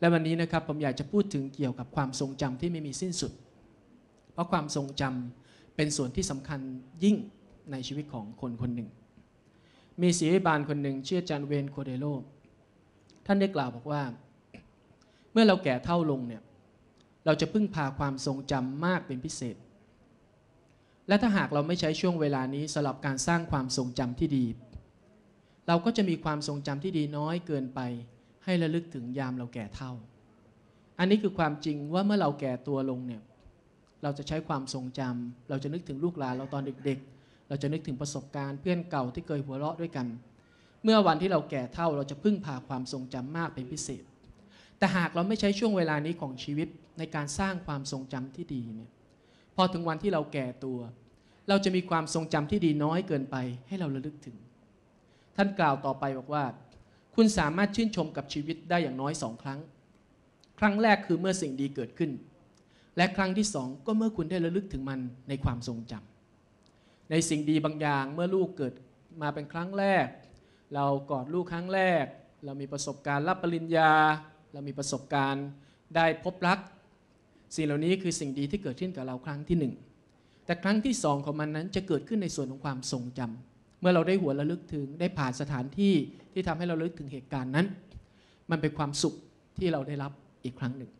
และวันนี้นะครับผมอยากจะพูดถึงเกี่ยวกับความทรงจำที่ไม่มีสิ้นสุดเพราะความทรงจำเป็นส่วนที่สำคัญยิ่งในชีวิตของคนคนหนึ่งมีศิลปินคนหนึ่งชื่ออาจารย์เวนโคเดโลท่านได้กล่าวบอกว่าเมื่อเราแก่เฒ่าลงเนี่ยเราจะพึ่งพาความทรงจำมากเป็นพิเศษและถ้าหากเราไม่ใช้ช่วงเวลานี้สำหรับการสร้างความทรงจำที่ดีเราก็จะมีความทรงจำที่ดีน้อยเกินไปให้ระลึกถึงยามเราแก่เฒ่าอันนี้คือความจริงว่าเมื่อเราแก่ตัวลงเนี่ยเราจะใช้ความทรงจำเราจะนึกถึงลูกหลานเราตอนเด็กๆเราจะนึกถึงประสบการณ์เพื่อนเก่าที่เคยหัวเราะด้วยกันเมื่อวันที่เราแก่เฒ่าเราจะพึ่งพาความทรงจำมากเป็นพิเศษแต่หากเราไม่ใช้ช่วงเวลานี้ของชีวิตในการสร้างความทรงจำที่ดีเนี่ยพอถึงวันที่เราแก่ตัวเราจะมีความทรงจำที่ดีน้อยเกินไปให้เราระลึกถึงท่านกล่าวต่อไปบอกว่าคุณสามารถชื่นชมกับชีวิตได้อย่างน้อย2ครั้งครั้งแรกคือเมื่อสิ่งดีเกิดขึ้นและครั้งที่2ก็เมื่อคุณได้ระลึกถึงมันในความทรงจำในสิ่งดีบางอย่างเมื่อลูกเกิดมาเป็นครั้งแรกเรากอดลูกครั้งแรกเรามีประสบการณ์รับปริญญาเรามีประสบการณ์ได้พบรักสิ่งเหล่านี้คือสิ่งดีที่เกิดขึ้นกับเราครั้งที่1แต่ครั้งที่2ของมันนั้นจะเกิดขึ้นในส่วนของความทรงจำเมื่อเราได้หัวระลึกถึงได้ผ่านสถานที่ที่ทำให้เราระลึกถึงเหตุการณ์นั้นมันเป็นความสุขที่เราได้รับอีกครั้งหนึ่ง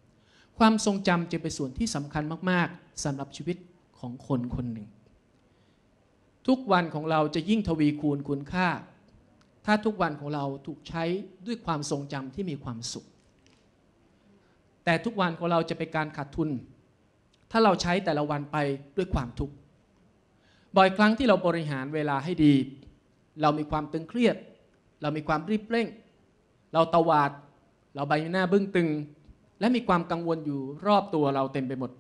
ความทรงจำจะเป็นส่วนที่สำคัญมากๆสำหรับชีวิตของคนคนหนึ่งทุกวันของเราจะยิ่งทวีคูณคุณค่าถ้าทุกวันของเราถูกใช้ด้วยความทรงจำที่มีความสุขแต่ทุกวันของเราจะเป็นการขาดทุนถ้าเราใช้แต่ละวันไปด้วยความทุกข์บ่อยครั้งที่เราบริหารเวลาให้ดีเรามีความตึงเครียดเรามีความรีบเร่งเราตะวาดเราใบหน้าบึ้งตึงและมีความกังวลอยู่รอบตัวเราเต็มไปหมด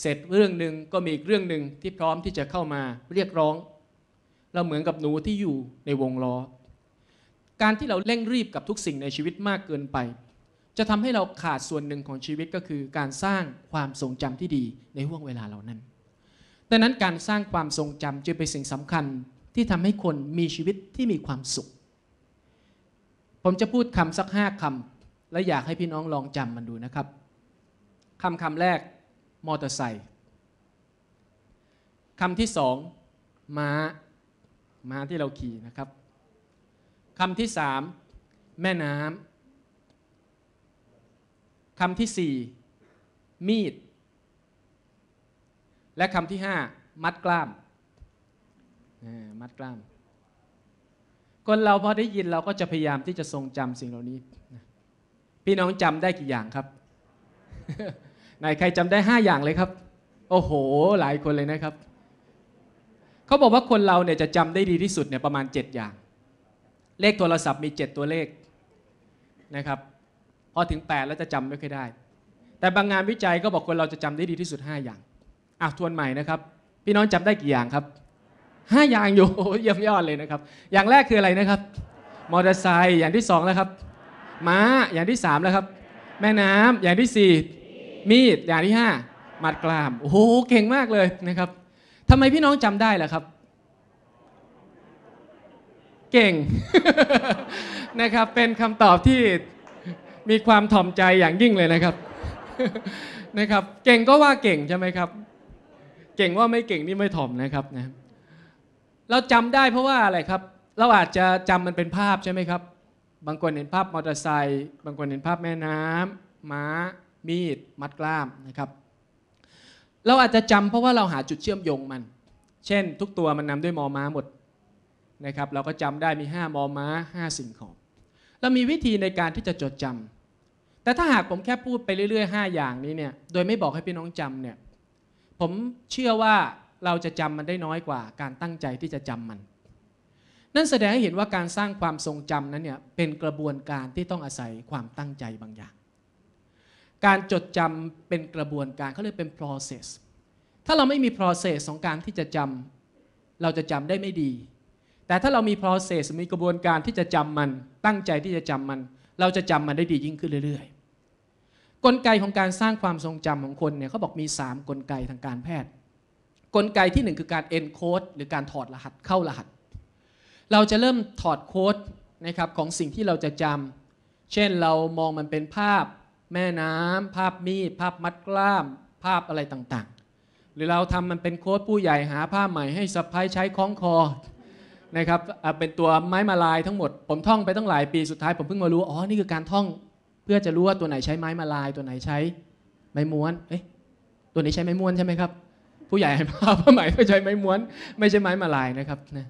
เสร็จเรื่องหนึ่งก็มีอีกเรื่องหนึ่งที่พร้อมที่จะเข้ามาเรียกร้องเราเหมือนกับหนูที่อยู่ในวงล้อการที่เราเร่งรีบกับทุกสิ่งในชีวิตมากเกินไปจะทำให้เราขาดส่วนหนึ่งของชีวิตก็คือการสร้างความทรงจำที่ดีในห่วงเวลาเหล่านั้นดังนั้นการสร้างความทรงจำจึงเป็นสิ่งสำคัญที่ทำให้คนมีชีวิตที่มีความสุขผมจะพูดคำสัก5 คำและอยากให้พี่น้องลองจำมันดูนะครับคำแรกมอเตอร์ไซค์คำที่2ม้าที่เราขี่นะครับคำที่3แม่น้ำคำที่4มีดและคำที่5มัดกล้ามคนเราพอได้ยินเราก็จะพยายามที่จะทรงจำสิ่งเหล่านี้พี่น้องจำได้กี่อย่างครับ ไหนใครจำได้5อย่างเลยครับโอ้โหหลายคนเลยนะครับเขาบอกว่าคนเราเนี่ยจะจำได้ดีที่สุดเนี่ยประมาณ7อย่างเลขโทรศัพท์มี7ตัวเลขนะครับพอถึง8แล้วจะจำไม่ค่อยได้แต่บางงานวิจัยก็บอกคนเราจะจำได้ดีที่สุด5อย่างทวนใหม่นะครับพี่น้องจำได้กี่อย่างครับ5อย่างอยู่เยี่ยมยอดเลยนะครับอย่างแรกคืออะไรนะครับมอเตอร์ไซค์อย่างที่2แล้วครับม้าอย่างที่3แล้วครับแม่น้ำอย่างที่4มีดอย่างที่5มัดกล้ามโอ้โหเก่งมากเลยนะครับทำไมพี่น้องจำได้ล่ะครับเก่ง นะครับเป็นคำตอบที่มีความถ่อมใจอย่างยิ่งเลยนะครับ นะครับเก่งก็ว่าเก่งใช่ไหมครับเก่งว่าไม่เก่งนี่ไม่ถ่อมนะครับนะเราจำได้เพราะว่าอะไรครับเราอาจจะจำมันเป็นภาพใช่ไหมครับบางคนเห็นภาพมอเตอร์ไซค์บางคนเห็นภาพแม่น้ำม้ามีดมัดกล้ามนะครับเราอาจจะจำเพราะว่าเราหาจุดเชื่อมโยงมันเช่นทุกตัวมันนำด้วยมอม้าหมดนะครับเราก็จำได้มี5มอม้า5สิ่งของเรามีวิธีในการที่จะจดจำแต่ถ้าหากผมแค่พูดไปเรื่อยๆ5อย่างนี้เนี่ยโดยไม่บอกให้พี่น้องจำเนี่ยผมเชื่อว่าเราจะจำมันได้น้อยกว่าการตั้งใจที่จะจำมันนั่นแสดงให้เห็นว่าการสร้างความทรงจำนั้นเนี่ยเป็นกระบวนการที่ต้องอาศัยความตั้งใจบางอย่างการจดจำเป็นกระบวนการเขาเรียกเป็น process ถ้าเราไม่มี process ของการที่จะจำเราจะจำได้ไม่ดีแต่ถ้าเรามี process มีกระบวนการที่จะจำมันตั้งใจที่จะจำมันเราจะจำมันได้ดียิ่งขึ้นเรื่อยๆกลไกของการสร้างความทรงจำของคนเนี่ยเขาบอกมี3กลไกทางการแพทย์กลไกที่1คือการ encode หรือการถอดรหัสเข้ารหัสเราจะเริ่มถอดโค้ดนะครับของสิ่งที่เราจะจำเช่นเรามองมันเป็นภาพ แม่น้ำภาพมีดภาพมัดกล้ามภาพอะไรต่างๆหรือเราทำมันเป็นโค้ดผู้ใหญ่หาผ้าใหม่ให้สะพ้ายใช้คล้องคอนะครับเป็นตัวไม้มาลายทั้งหมดผมท่องไปตั้งหลายปีสุดท้ายผมเพิ่งมารู้อ๋อนี่คือการท่องเพื่อจะรู้ว่าตัวไหนใช้ไม้มาลายตัวไหนใช้ไม้ม้วนเอ๊ะตัวนี้ใช้ไม้ม้วนใช่ไหมครับผู้ใหญ่ให้ผ้าใหม่ก็ใช้ไม้ม้วนไม่ใช่ไม้มาลายนะครับนะ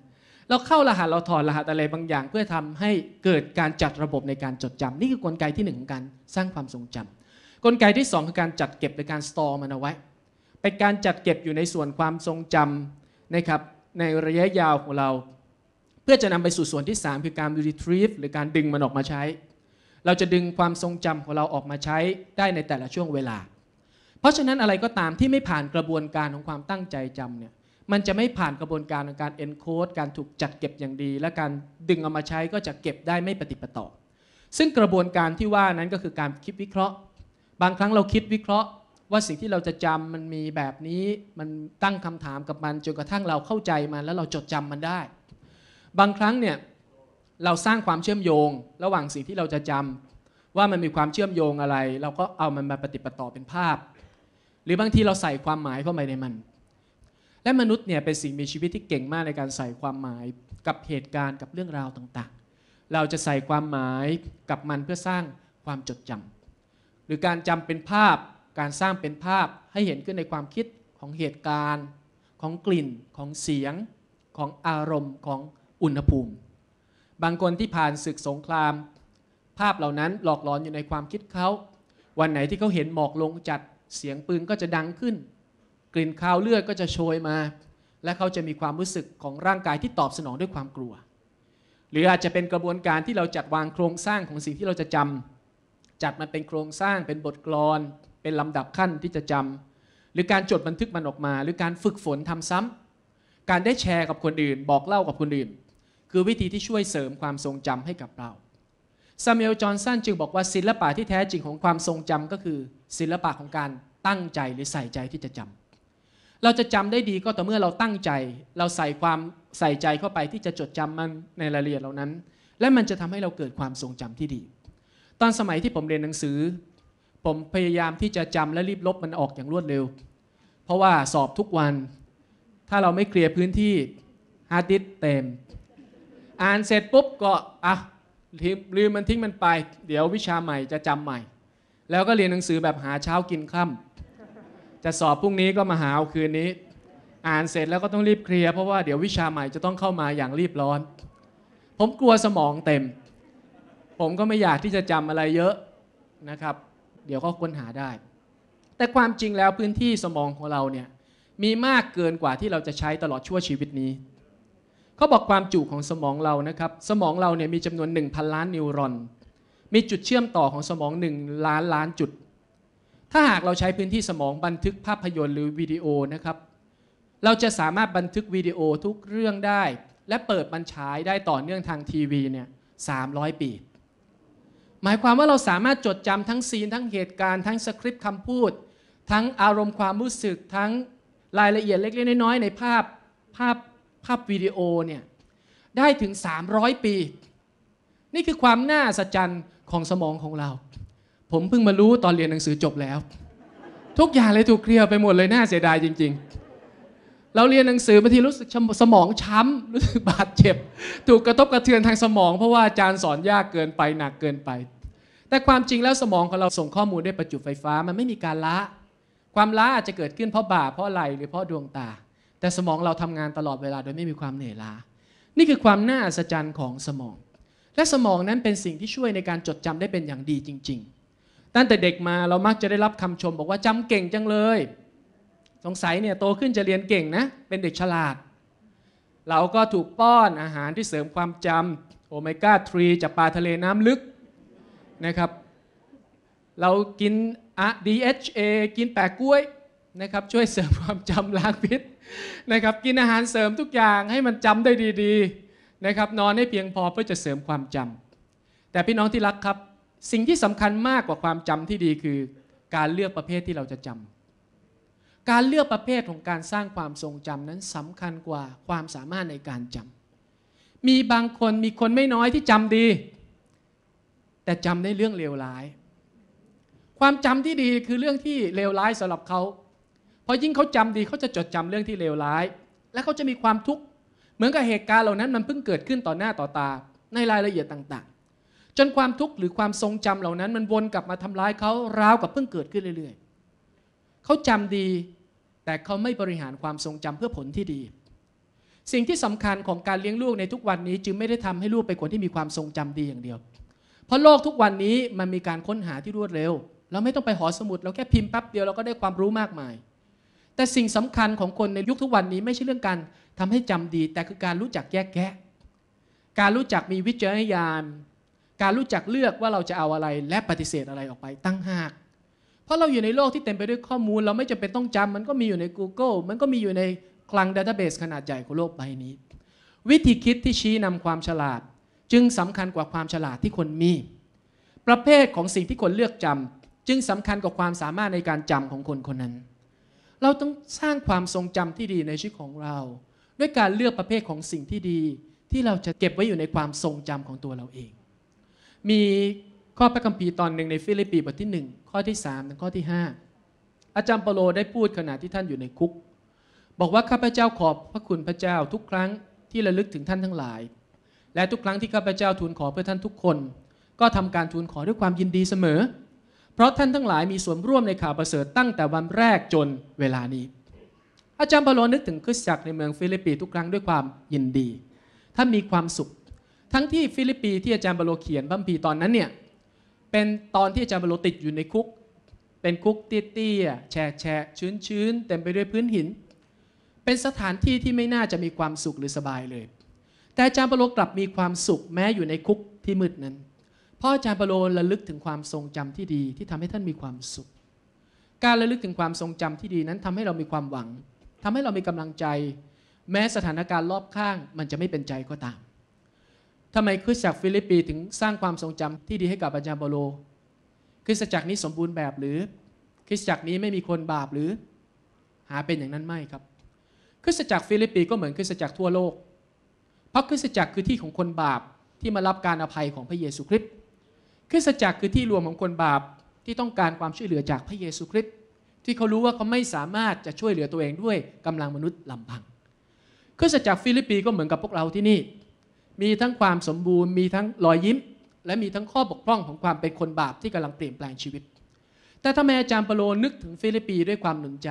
เราเข้ารหัสเราถอดรหัสอะไรบางอย่างเพื่อทำให้เกิดการจัดระบบในการจดจำนี่คือกลไกที่1ของการสร้างความทรงจำกลไกที่2คือการจัดเก็บหรือการ store มันเอาไว้เป็นการจัดเก็บอยู่ในส่วนความทรงจำนะครับในระยะยาวของเราเพื่อจะนำไปสู่ส่วนที่3คือการ retrieve หรือการดึงมันออกมาใช้เราจะดึงความทรงจำของเราออกมาใช้ได้ในแต่ละช่วงเวลาเพราะฉะนั้นอะไรก็ตามที่ไม่ผ่านกระบวนการของความตั้งใจจำเนี่ยมันจะไม่ผ่านกระบวนการของการ encode การถูกจัดเก็บอย่างดีและการดึงเอามาใช้ก็จะเก็บได้ไม่ปฏิปต่อซึ่งกระบวนการที่ว่านั้นก็คือการคิดวิเคราะห์บางครั้งเราคิดวิเคราะห์ว่าสิ่งที่เราจะจำมันมีแบบนี้มันตั้งคำถามกับมันจนกระทั่งเราเข้าใจมันแล้วเราจดจำมันได้บางครั้งเนี่ยเราสร้างความเชื่อมโยงระหว่างสิ่งที่เราจะจำว่ามันมีความเชื่อมโยงอะไรเราก็เอามันมาปฏิปต่อเป็นภาพหรือบางทีเราใส่ความหมายเข้าไปในมันและมนุษย์เนี่ยเป็นสิ่งมีชีวิตที่เก่งมากในการใส่ความหมายกับเหตุการณ์กับเรื่องราวต่างๆเราจะใส่ความหมายกับมันเพื่อสร้างความจดจำหรือการจำเป็นภาพการสร้างเป็นภาพให้เห็นขึ้นในความคิดของเหตุการณ์ของกลิ่นของเสียงของอารมณ์ของอุณหภูมิบางคนที่ผ่านศึกสงครามภาพเหล่านั้นหลอกหลอนอยู่ในความคิดเขาวันไหนที่เขาเห็นหมอกลงจัดเสียงปืนก็จะดังขึ้นกลิ่นคาวเลือดก็จะโชยมาและเขาจะมีความรู้สึกของร่างกายที่ตอบสนองด้วยความกลัวหรืออาจจะเป็นกระบวนการที่เราจัดวางโครงสร้างของสิ่งที่เราจะจำจัดมันเป็นโครงสร้างเป็นบทกลอนเป็นลำดับขั้นที่จะจำหรือการจดบันทึกมันออกมาหรือการฝึกฝนทำซ้ำการได้แชร์กับคนอื่นบอกเล่ากับคนอื่นคือวิธีที่ช่วยเสริมความทรงจำให้กับเราซามูเอล จอห์นสันจึงบอกว่าศิลปะที่แท้จริงของความทรงจำก็คือศิลปะของการตั้งใจหรือใส่ใจที่จะจำเราจะจำได้ดีก็ต่อเมื่อเราตั้งใจเราใส่ความใส่ใจเข้าไปที่จะจดจำมันในรายละเอียดเหล่านั้นและมันจะทำให้เราเกิดความทรงจำที่ดีตอนสมัยที่ผมเรียนหนังสือผมพยายามที่จะจำและรีบลบมันออกอย่างรวดเร็วเพราะว่าสอบทุกวันถ้าเราไม่เคลียร์พื้นที่ฮาร์ดดิสก์เต็มอ่านเสร็จปุ๊บก็อ่ะลืมมันทิ้งมันไปเดี๋ยววิชาใหม่จะจำใหม่แล้วก็เรียนหนังสือแบบหาเช้ากินค่ำจะสอบพรุ่งนี้ก็มาหาเอาคืนนี้อ่านเสร็จแล้วก็ต้องรีบเคลียร์เพราะว่าเดี๋ยววิชาใหม่จะต้องเข้ามาอย่างรีบร้อนผมกลัวสมองเต็มผมก็ไม่อยากที่จะจำอะไรเยอะนะครับเดี๋ยวก็ค้นหาได้แต่ความจริงแล้วพื้นที่สมองของเราเนี่ยมีมากเกินกว่าที่เราจะใช้ตลอดชั่วชีวิตนี้เขาบอกความจุของสมองเรานะครับสมองเราเนี่ยมีจำนวน 1,000 ล้านนิวรอนมีจุดเชื่อมต่อของสมอง1 ล้านล้านจุดถ้าหากเราใช้พื้นที่สมองบันทึกภาพยนตร์หรือวิดีโอนะครับเราจะสามารถบันทึกวิดีโอทุกเรื่องได้และเปิดบันฉายได้ต่อเนื่องทางทีวีเนี่ย300 ปีหมายความว่าเราสามารถจดจำทั้งซีนทั้งเหตุการณ์ทั้งสคริปต์คำพูดทั้งอารมณ์ความรู้สึกทั้งรายละเอียดเล็กๆน้อยๆในภาพวิดีโอเนี่ยได้ถึง300 ปีนี่คือความน่าสัจจันทร์ของสมองของเราผมเพิ่งมารู้ตอนเรียนหนังสือจบแล้วทุกอย่างเลยถูกเคลียร์ไปหมดเลยน่าเสียดายจริงๆเราเรียนหนังสือบางทีรู้สึกสมองช้ำรู้สึกบาดเจ็บถูกกระทบกระเทือนทางสมองเพราะว่าอาจารย์สอนยากเกินไปหนักเกินไปแต่ความจริงแล้วสมองของเราส่งข้อมูลด้วยประจุไฟฟ้ามันไม่มีการละความละอาจจะเกิดขึ้นเพราะบ่าเพราะไหลหรือเพราะดวงตาแต่สมองเราทำงานตลอดเวลาโดยไม่มีความเหนื่อยล้านี่คือความน่าอัศจรรย์ของสมองและสมองนั้นเป็นสิ่งที่ช่วยในการจดจำได้เป็นอย่างดีจริงๆตั้งแต่เด็กมาเรามักจะได้รับคำชมบอกว่าจำเก่งจังเลยสงสัยเนี่ยโตขึ้นจะเรียนเก่งนะเป็นเด็กฉลาดเราก็ถูกป้อนอาหารที่เสริมความจำโอเมก้า 3 จากปลาทะเลน้ำลึกนะครับเรากิน DHA กินแปะกล้วยนะครับช่วยเสริมความจำล้างพิษนะครับกินอาหารเสริมทุกอย่างให้มันจำได้ดีๆนะครับนอนให้เพียงพอเพื่อจะเสริมความจำแต่พี่น้องที่รักครับสิ่งที่สำคัญมากกว่าความจำที่ดีคือการเลือกประเภทที่เราจะจำการเลือกประเภทของการสร้างความทรงจำนั้นสำคัญกว่าความสามารถในการจำมีบางคนมีคนไม่น้อยที่จำดีแต่จำได้เรื่องเลวร้ายค ความจำที่ดีคือเรื่องที่เลวร้ายสำหรับเขาพอยิ่งเขาจำดีเขาจะจดจำเรื่องที่เลวร้ายและเขาจะมีความทุกข์เหมือนกับเหตุการณ์เหล่านั้นมันเพิ่งเกิดขึ้นต่อหน้าต่อตาในรายละเอียดต่างๆจนความทุกข์หรือความทรงจำเหล่านั้นมันวนกลับมาทำร้ายเขาราวกับเพิ่งเกิดขึ้นเรื่อยๆเขาจำดีแต่เขาไม่บริหารความทรงจำเพื่อผลที่ดีสิ่งที่สำคัญของการเลี้ยงลูกในทุกวันนี้จึงไม่ได้ทำให้ลูกเป็นคนที่มีความทรงจำดีอย่างเดียวเพราะโลกทุกวันนี้มันมีการค้นหาที่รวดเร็วเราไม่ต้องไปหอสมุดเราแค่พิมพ์แป๊บเดียวเราก็ได้ความรู้มากมายแต่สิ่งสำคัญของคนในยุคทุกวันนี้ไม่ใช่เรื่องการทำให้จำดีแต่คือการรู้จักแยกแยะการรู้จักมีวิจารณญาณการรู้จักเลือกว่าเราจะเอาอะไรและปฏิเสธอะไรออกไปตั้งหากเพราะเราอยู่ในโลกที่เต็มไปด้วยข้อมูลเราไม่จำเป็นต้องจำมันก็มีอยู่ใน Google มันก็มีอยู่ในคลัง Database ขนาดใหญ่ของโลกใบนี้วิธีคิดที่ชี้นำความฉลาดจึงสำคัญกว่าความฉลาดที่คนมีประเภทของสิ่งที่คนเลือกจำจึงสำคัญกว่าความสามารถในการจำของคนคนนั้นเราต้องสร้างความทรงจำที่ดีในชีวิตของเราด้วยการเลือกประเภทของสิ่งที่ดีที่เราจะเก็บไว้อยู่ในความทรงจำของตัวเราเองมีข้อพระคัมภีร์ตอนหนึ่งในฟิลิปปีบทที่1ข้อที่3ถึงข้อที่5อาจารย์เปาโลได้พูดขณะที่ท่านอยู่ในคุกบอกว่าข้าพเจ้าขอบพระคุณพระเจ้าทุกครั้งที่ระลึกถึงท่านทั้งหลายและทุกครั้งที่ข้าพเจ้าทูลขอเพื่อท่านทุกคนก็ทำการทูลขอด้วยความยินดีเสมอเพราะท่านทั้งหลายมีส่วนร่วมในข่าวประเสริฐตั้งแต่วันแรกจนเวลานี้อาจารย์เปาโลนึกถึงคริสตจักรในเมืองฟิลิปปีทุกครั้งด้วยความยินดีท่านมีความสุขทั้งที่ฟิลิปปีที่อาจารย์เปาโลเขียนพระคัมภีร์ตอนนั้นเนี่ยเป็นตอนที่อาจารย์เปาโลติดอยู่ในคุกเป็นคุกเตี้ยๆแฉะๆชื้นๆเต็มไปด้วยพื้นหินเป็นสถานที่ที่ไม่น่าจะมีความสุขหรือสบายเลยแต่อาจารย์เปาโลกลับมีความสุขแม้อยู่ในคุกที่มืดนั้นเพราะอาจารย์เปาโลระลึกถึงความทรงจำที่ดีที่ทำให้ท่านมีความสุขการระลึกถึงความทรงจำที่ดีนั้นทำให้เรามีความหวังทำให้เรามีกำลังใจแม้สถานการณ์รอบข้างมันจะไม่เป็นใจก็ตามทำไมคริสตจักรฟิลิปปีถึงสร้างความทรงจำที่ดีให้กับอาจารย์เปาโลคริสตจักรนี้สมบูรณ์แบบหรือคริสตจักรนี้ไม่มีคนบาปหรือหาเป็นอย่างนั้นไม่ครับคริสตจักรฟิลิปปีก็เหมือนคริสตจักรทั่วโลกเพราะคริสตจักรคือที่ของคนบาปที่มารับการอภัยของพระเยซูคริสต์คริสตจักรคือที่รวมของคนบาปที่ต้องการความช่วยเหลือจากพระเยซูคริสต์ที่เขารู้ว่าเขาไม่สามารถจะช่วยเหลือตัวเองด้วยกำลังมนุษย์ลำพังคริสตจักรฟิลิปปีก็เหมือนกับพวกเราที่นี่มีทั้งความสมบูรณ์มีทั้งรอยยิ้มและมีทั้งข้อบกพร่องของความเป็นคนบาปที่กำลังเปลี่ยนแปลงชีวิตแต่ทำไมอาจารย์เปาโลนึกถึงฟิลิปปีด้วยความหนุนใจ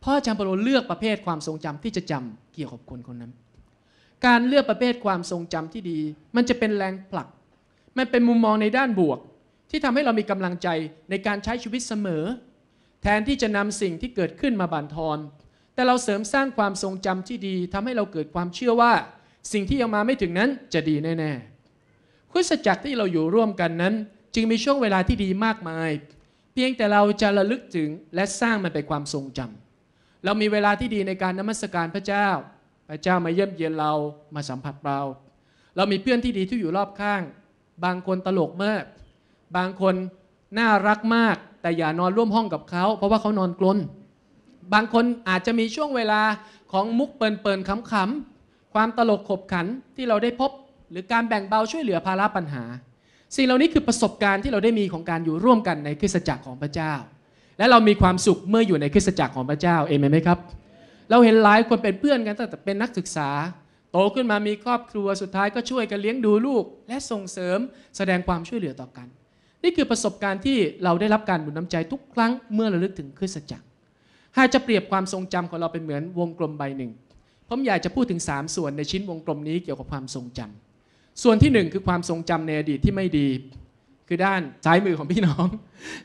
เพราะอาจารย์เปาโลเลือกประเภทความทรงจำที่จะจำเกี่ยวกับคนคนนั้นการเลือกประเภทความทรงจำที่ดีมันจะเป็นแรงผลักมันเป็นมุมมองในด้านบวกที่ทำให้เรามีกำลังใจในการใช้ชีวิตเสมอแทนที่จะนำสิ่งที่เกิดขึ้นมาบั่นทอนแต่เราเสริมสร้างความทรงจำที่ดีทำให้เราเกิดความเชื่อว่าสิ่งที่ยังมาไม่ถึงนั้นจะดีแน่ๆคริสตจักรที่เราอยู่ร่วมกันนั้นจึงมีช่วงเวลาที่ดีมากมายเพียงแต่เราจะระลึกถึงและสร้างมันเป็นความทรงจำเรามีเวลาที่ดีในการนมัสการพระเจ้าพระเจ้ามาเยี่ยมเยียนเรามาสัมผัสเราเรามีเพื่อนที่ดีที่อยู่รอบข้างบางคนตลกมากบางคนน่ารักมากแต่อย่านอนร่วมห้องกับเขาเพราะว่าเขานอนกลนบางคนอาจจะมีช่วงเวลาของมุกเปิลๆขำๆความตลกขบขันที่เราได้พบหรือการแบ่งเบาช่วยเหลือภาระปัญหาสิ่งเหล่านี้คือประสบการณ์ที่เราได้มีของการอยู่ร่วมกันในคริสตจักรของพระเจ้าและเรามีความสุขเมื่ออยู่ในคริสตจักรของพระเจ้าเอเมนไหมครับเราเห็นหลายคนเป็นเพื่อนกันตั้งแต่เป็นนักศึกษาโตขึ้นมามีครอบครัวสุดท้ายก็ช่วยกันเลี้ยงดูลูกและส่งเสริมแสดงความช่วยเหลือต่อกันนี่คือประสบการณ์ที่เราได้รับการหนุนน้ำใจทุกครั้งเมื่อระลึกถึงคริสตจักรหากจะเปรียบความทรงจำของเราเป็นเหมือนวงกลมใบหนึ่งผมอยากจะพูดถึง3ส่วนในชิ้นวงกลมนี้เกี่ยวกับความทรงจำส่วนที่1คือความทรงจำในอดีตที่ไม่ดีคือด้านซ้ายมือของพี่น้อง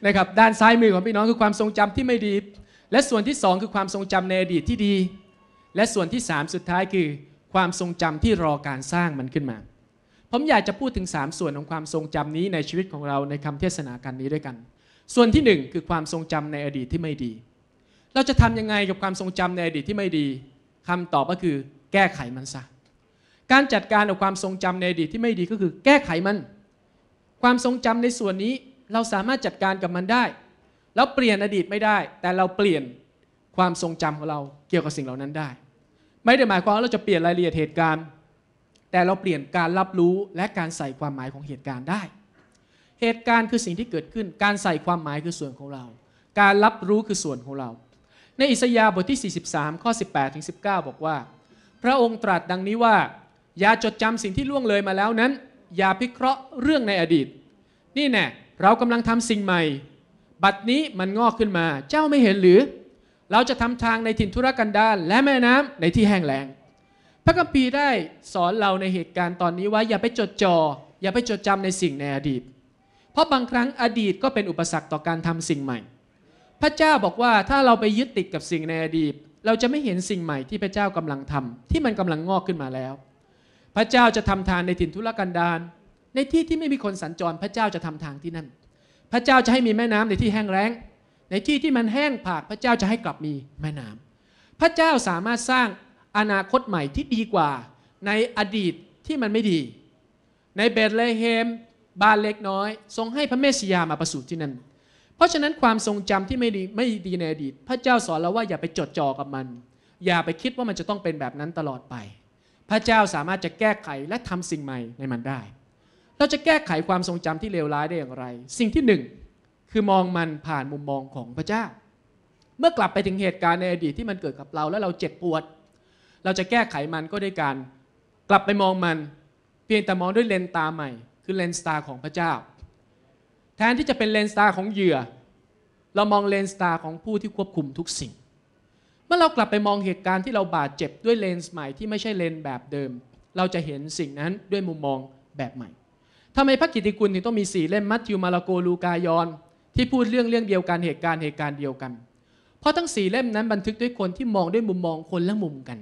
นะครับด้านซ้ายมือของพี่น้องคือความทรงจำที่ไม่ดีและส่วนที่2คือความทรงจำในอดีตที่ดีและส่วนที่3สุดท้ายคือความทรงจำที่รอการสร้างมันขึ้นมาผมอยากจะพูดถึง3ส่วนของความทรงจำนี้ในชีวิตของเราในคำเทศนาการนี้ด้วยกันส่วนที่1คือความทรงจำในอดีตที่ไม่ดีเราจะทำยังไงกับความทรงจำในอดีตที่ไม่ดีคำตอบก็คือแก้ไขมันซะการจัดการกับความทรงจำในอดีตที่ไม่ดีก็คือแก้ไขมันความทรงจำในส่วนนี้เราสามารถจัดการกับมันได้แล้วเปลี่ยนอดีตไม่ได้แต่เราเปลี่ยนความทรงจำของเราเกี่ยวกับสิ่งเหล่านั้นได้ไม่ได้หมายความว่าเราจะเปลี่ยนรายละเอียดเหตุการณ์แต่เราเปลี่ยนการรับรู้และการใส่ความหมายของเหตุการณ์ได้ เหตุการณ์คือสิ่งที่เกิดขึ้นการใส่ความหมายคือส่วนของเราการรับรู้คือส่วนของเราในอิสยาห์บทที่43ข้อ18ถึง19บอกว่าพระองค์ตรัสดังนี้ว่าอย่าจดจำสิ่งที่ล่วงเลยมาแล้วนั้นอย่าพิเคราะห์เรื่องในอดีตนี่แน่เรากำลังทำสิ่งใหม่บัดนี้มันงอกขึ้นมาเจ้าไม่เห็นหรือเราจะทำทางในถิ่นทุรกันดารและแม่น้ำในที่แห้งแล้งพระคัมภีร์ได้สอนเราในเหตุการณ์ตอนนี้ว่าอย่าไปจดจ่ออย่าไปจดจำในสิ่งในอดีตเพราะบางครั้งอดีตก็เป็นอุปสรรคต่อการทำสิ่งใหม่พระเจ้าบอกว่าถ้าเราไปยึดติดกับสิ่งในอดีตเราจะไม่เห็นสิ่งใหม่ที่พระเจ้ากำลังทำที่มันกำลังงอกขึ้นมาแล้วพระเจ้าจะทำทางในถิ่นทุรกันดารในที่ที่ไม่มีคนสัญจรพระเจ้าจะทำทางที่นั่นพระเจ้าจะให้มีแม่น้ำในที่แห้งแล้งในที่ที่มันแห้งผากพระเจ้าจะให้กลับมีแม่น้ำพระเจ้าสามารถสร้างอนาคตใหม่ที่ดีกว่าในอดีตที่มันไม่ดีในเบธเลเฮมบ้านเล็กน้อยทรงให้พระเมสสิยามาประสูติที่นั่นเพราะฉะนั้นความทรงจำที่ไม่ดีในอดีตพระเจ้าสอนเราว่าอย่าไปจดจ่อกับมันอย่าไปคิดว่ามันจะต้องเป็นแบบนั้นตลอดไปพระเจ้าสามารถจะแก้ไขและทำสิ่งใหม่ในมันได้เราจะแก้ไขความทรงจำที่เลวร้ายได้อย่างไรสิ่งที่หนึ่งคือมองมันผ่านมุมมองของพระเจ้าเมื่อกลับไปถึงเหตุการณ์ในอดีตที่มันเกิดกับเราแล้วเราเจ็บปวดเราจะแก้ไขมันก็ด้วยการกลับไปมองมันเพียงแต่มองด้วยเลนส์ตาใหม่คือเลนส์ตาของพระเจ้าแทนที่จะเป็นเลนส์ตาของเหยื่อเรามองเลนส์ตาของผู้ที่ควบคุมทุกสิ่งเมื่อเรากลับไปมองเหตุการณ์ที่เราบาดเจ็บด้วยเลนส์ใหม่ที่ไม่ใช่เลนส์แบบเดิมเราจะเห็นสิ่งนั้นด้วยมุมมองแบบใหม่ทำไมพระกิตติคุณถึงต้องมี4เล่มมัทธิวมาระโกลูกายอนที่พูดเรื่องเดียวกันเหตุการณ์เดียวกันเพราะทั้ง4เล่มนั้นบันทึกด้วยคนที่มองด้วยมุมมองคนละมุมกัน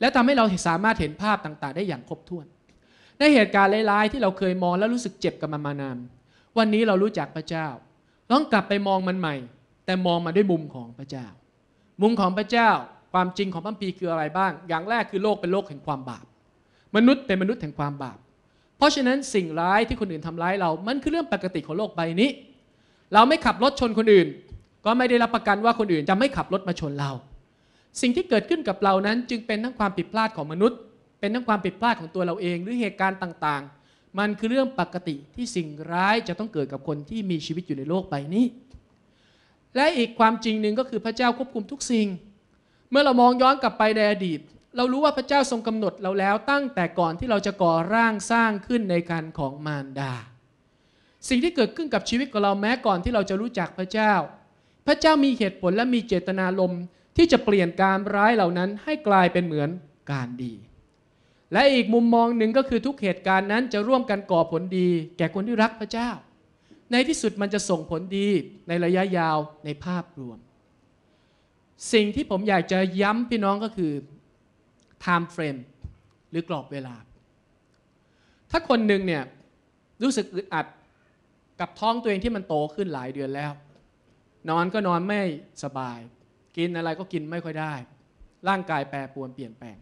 และทำให้เราสามารถเห็นภาพต่างๆได้อย่างครบถ้วนในเหตุการณ์ร้ายๆที่เราเคยมองแล้วรู้สึกเจ็บกับมันมานานวันนี้เรารู้จักพระเจ้าลองกลับไปมองมันใหม่แต่มองมาด้วยมุมของพระเจ้ามุมของพระเจ้าความจริงของพระคัมภีร์คืออะไรบ้างอย่างแรกคือโลกเป็นโลกแห่งความบาปมนุษย์เป็นมนุษย์แห่งความบาปเพราะฉะนั้นสิ่งร้ายที่คนอื่นทำร้ายเรามันคือเรื่องปกติของโลกใบนี้เราไม่ขับรถชนคนอื่นก็ไม่ได้รับประกันว่าคนอื่นจะไม่ขับรถมาชนเราสิ่งที่เกิดขึ้นกับเรานั้นจึงเป็นทั้งความผิดพลาดของมนุษย์เป็นทั้งความผิดพลาดของตัวเราเองหรือเหตุการณ์ต่างๆมันคือเรื่องปกติที่สิ่งร้ายจะต้องเกิดกับคนที่มีชีวิตอยู่ในโลกใบนี้และอีกความจริงหนึ่งก็คือพระเจ้าควบคุมทุกสิ่งเมื่อเรามองย้อนกลับไปในอดีตเรารู้ว่าพระเจ้าทรงกำหนดเราแล้วตั้งแต่ก่อนที่เราจะก่อร่างสร้างขึ้นในคันของมารดาสิ่งที่เกิดขึ้นกับชีวิตของเราแม้ก่อนที่เราจะรู้จักพระเจ้าพระเจ้ามีเหตุผลและมีเจตนารมณ์ที่จะเปลี่ยนการร้ายเหล่านั้นให้กลายเป็นเหมือนการดีและอีกมุมมองหนึ่งก็คือทุกเหตุการณ์นั้นจะร่วมกันก่อผลดีแก่คนที่รักพระเจ้าในที่สุดมันจะส่งผลดีในระยะยาวในภาพรวมสิ่งที่ผมอยากจะย้ำพี่น้องก็คือ time frame หรือกรอบเวลาถ้าคนหนึ่งเนี่ยรู้สึกอึดอัดกับท้องตัวเองที่มันโตขึ้นหลายเดือนแล้วนอนก็นอนไม่สบายกินอะไรก็กินไม่ค่อยได้ร่างกายแปรปรวนเปลี่ยนแปลง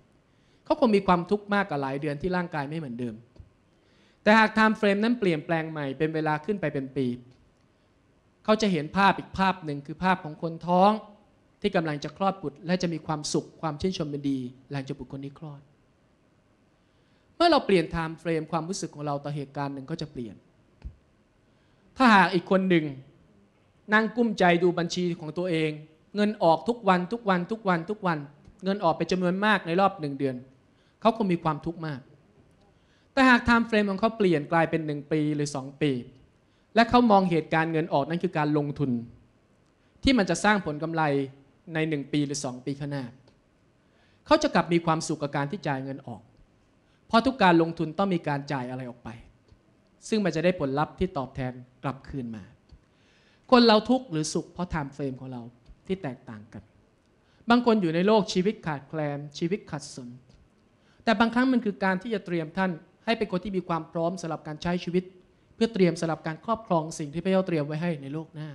เขาคงมีความทุกข์มากกว่าหลายเดือนที่ร่างกายไม่เหมือนเดิมแต่หาก time frame นั้นเปลี่ยนแปลงใหม่เป็นเวลาขึ้นไปเป็นปีเขาจะเห็นภาพอีกภาพหนึ่งคือภาพของคนท้องที่กำลังจะคลอดบุตรและจะมีความสุขความชื่นชมยินดีหลังจากบุตรคนนี้คลอดเมื่อเราเปลี่ยน time frame ความรู้สึกของเราต่อเหตุการณ์หนึ่งก็จะเปลี่ยนถ้าหากอีกคนหนึ่งนั่งกุ้มใจดูบัญชีของตัวเองเงินออกทุกวันเงินออกไปจำนวนมากในรอบ1เดือนเขาคงมีความทุกข์มากแต่หาก time frame ของเขาเปลี่ยนกลายเป็น1ปีหรือ2ปีและเขามองเหตุการณ์เงินออกนั่นคือการลงทุนที่มันจะสร้างผลกำไรใน1ปีหรือ2ปีข้างหน้าเขาจะกลับมีความสุขกับการที่จ่ายเงินออกเพราะทุกการลงทุนต้องมีการจ่ายอะไรออกไปซึ่งมันจะได้ผลลัพธ์ที่ตอบแทนกลับคืนมาคนเราทุกข์หรือสุขเพราะ time frame ของเราที่แตกต่างกันบางคนอยู่ในโลกชีวิตขาดแคลนชีวิตขัดสนแต่บางครั้งมันคือการที่จะเตรียมท่านให้เป็นคนที่มีความพร้อมสำหรับการใช้ชีวิตเพื่อเตรียมสำหรับการครอบครองสิ่งที่พระเจ้าเตรียมไว้ให้ในโลกหน้า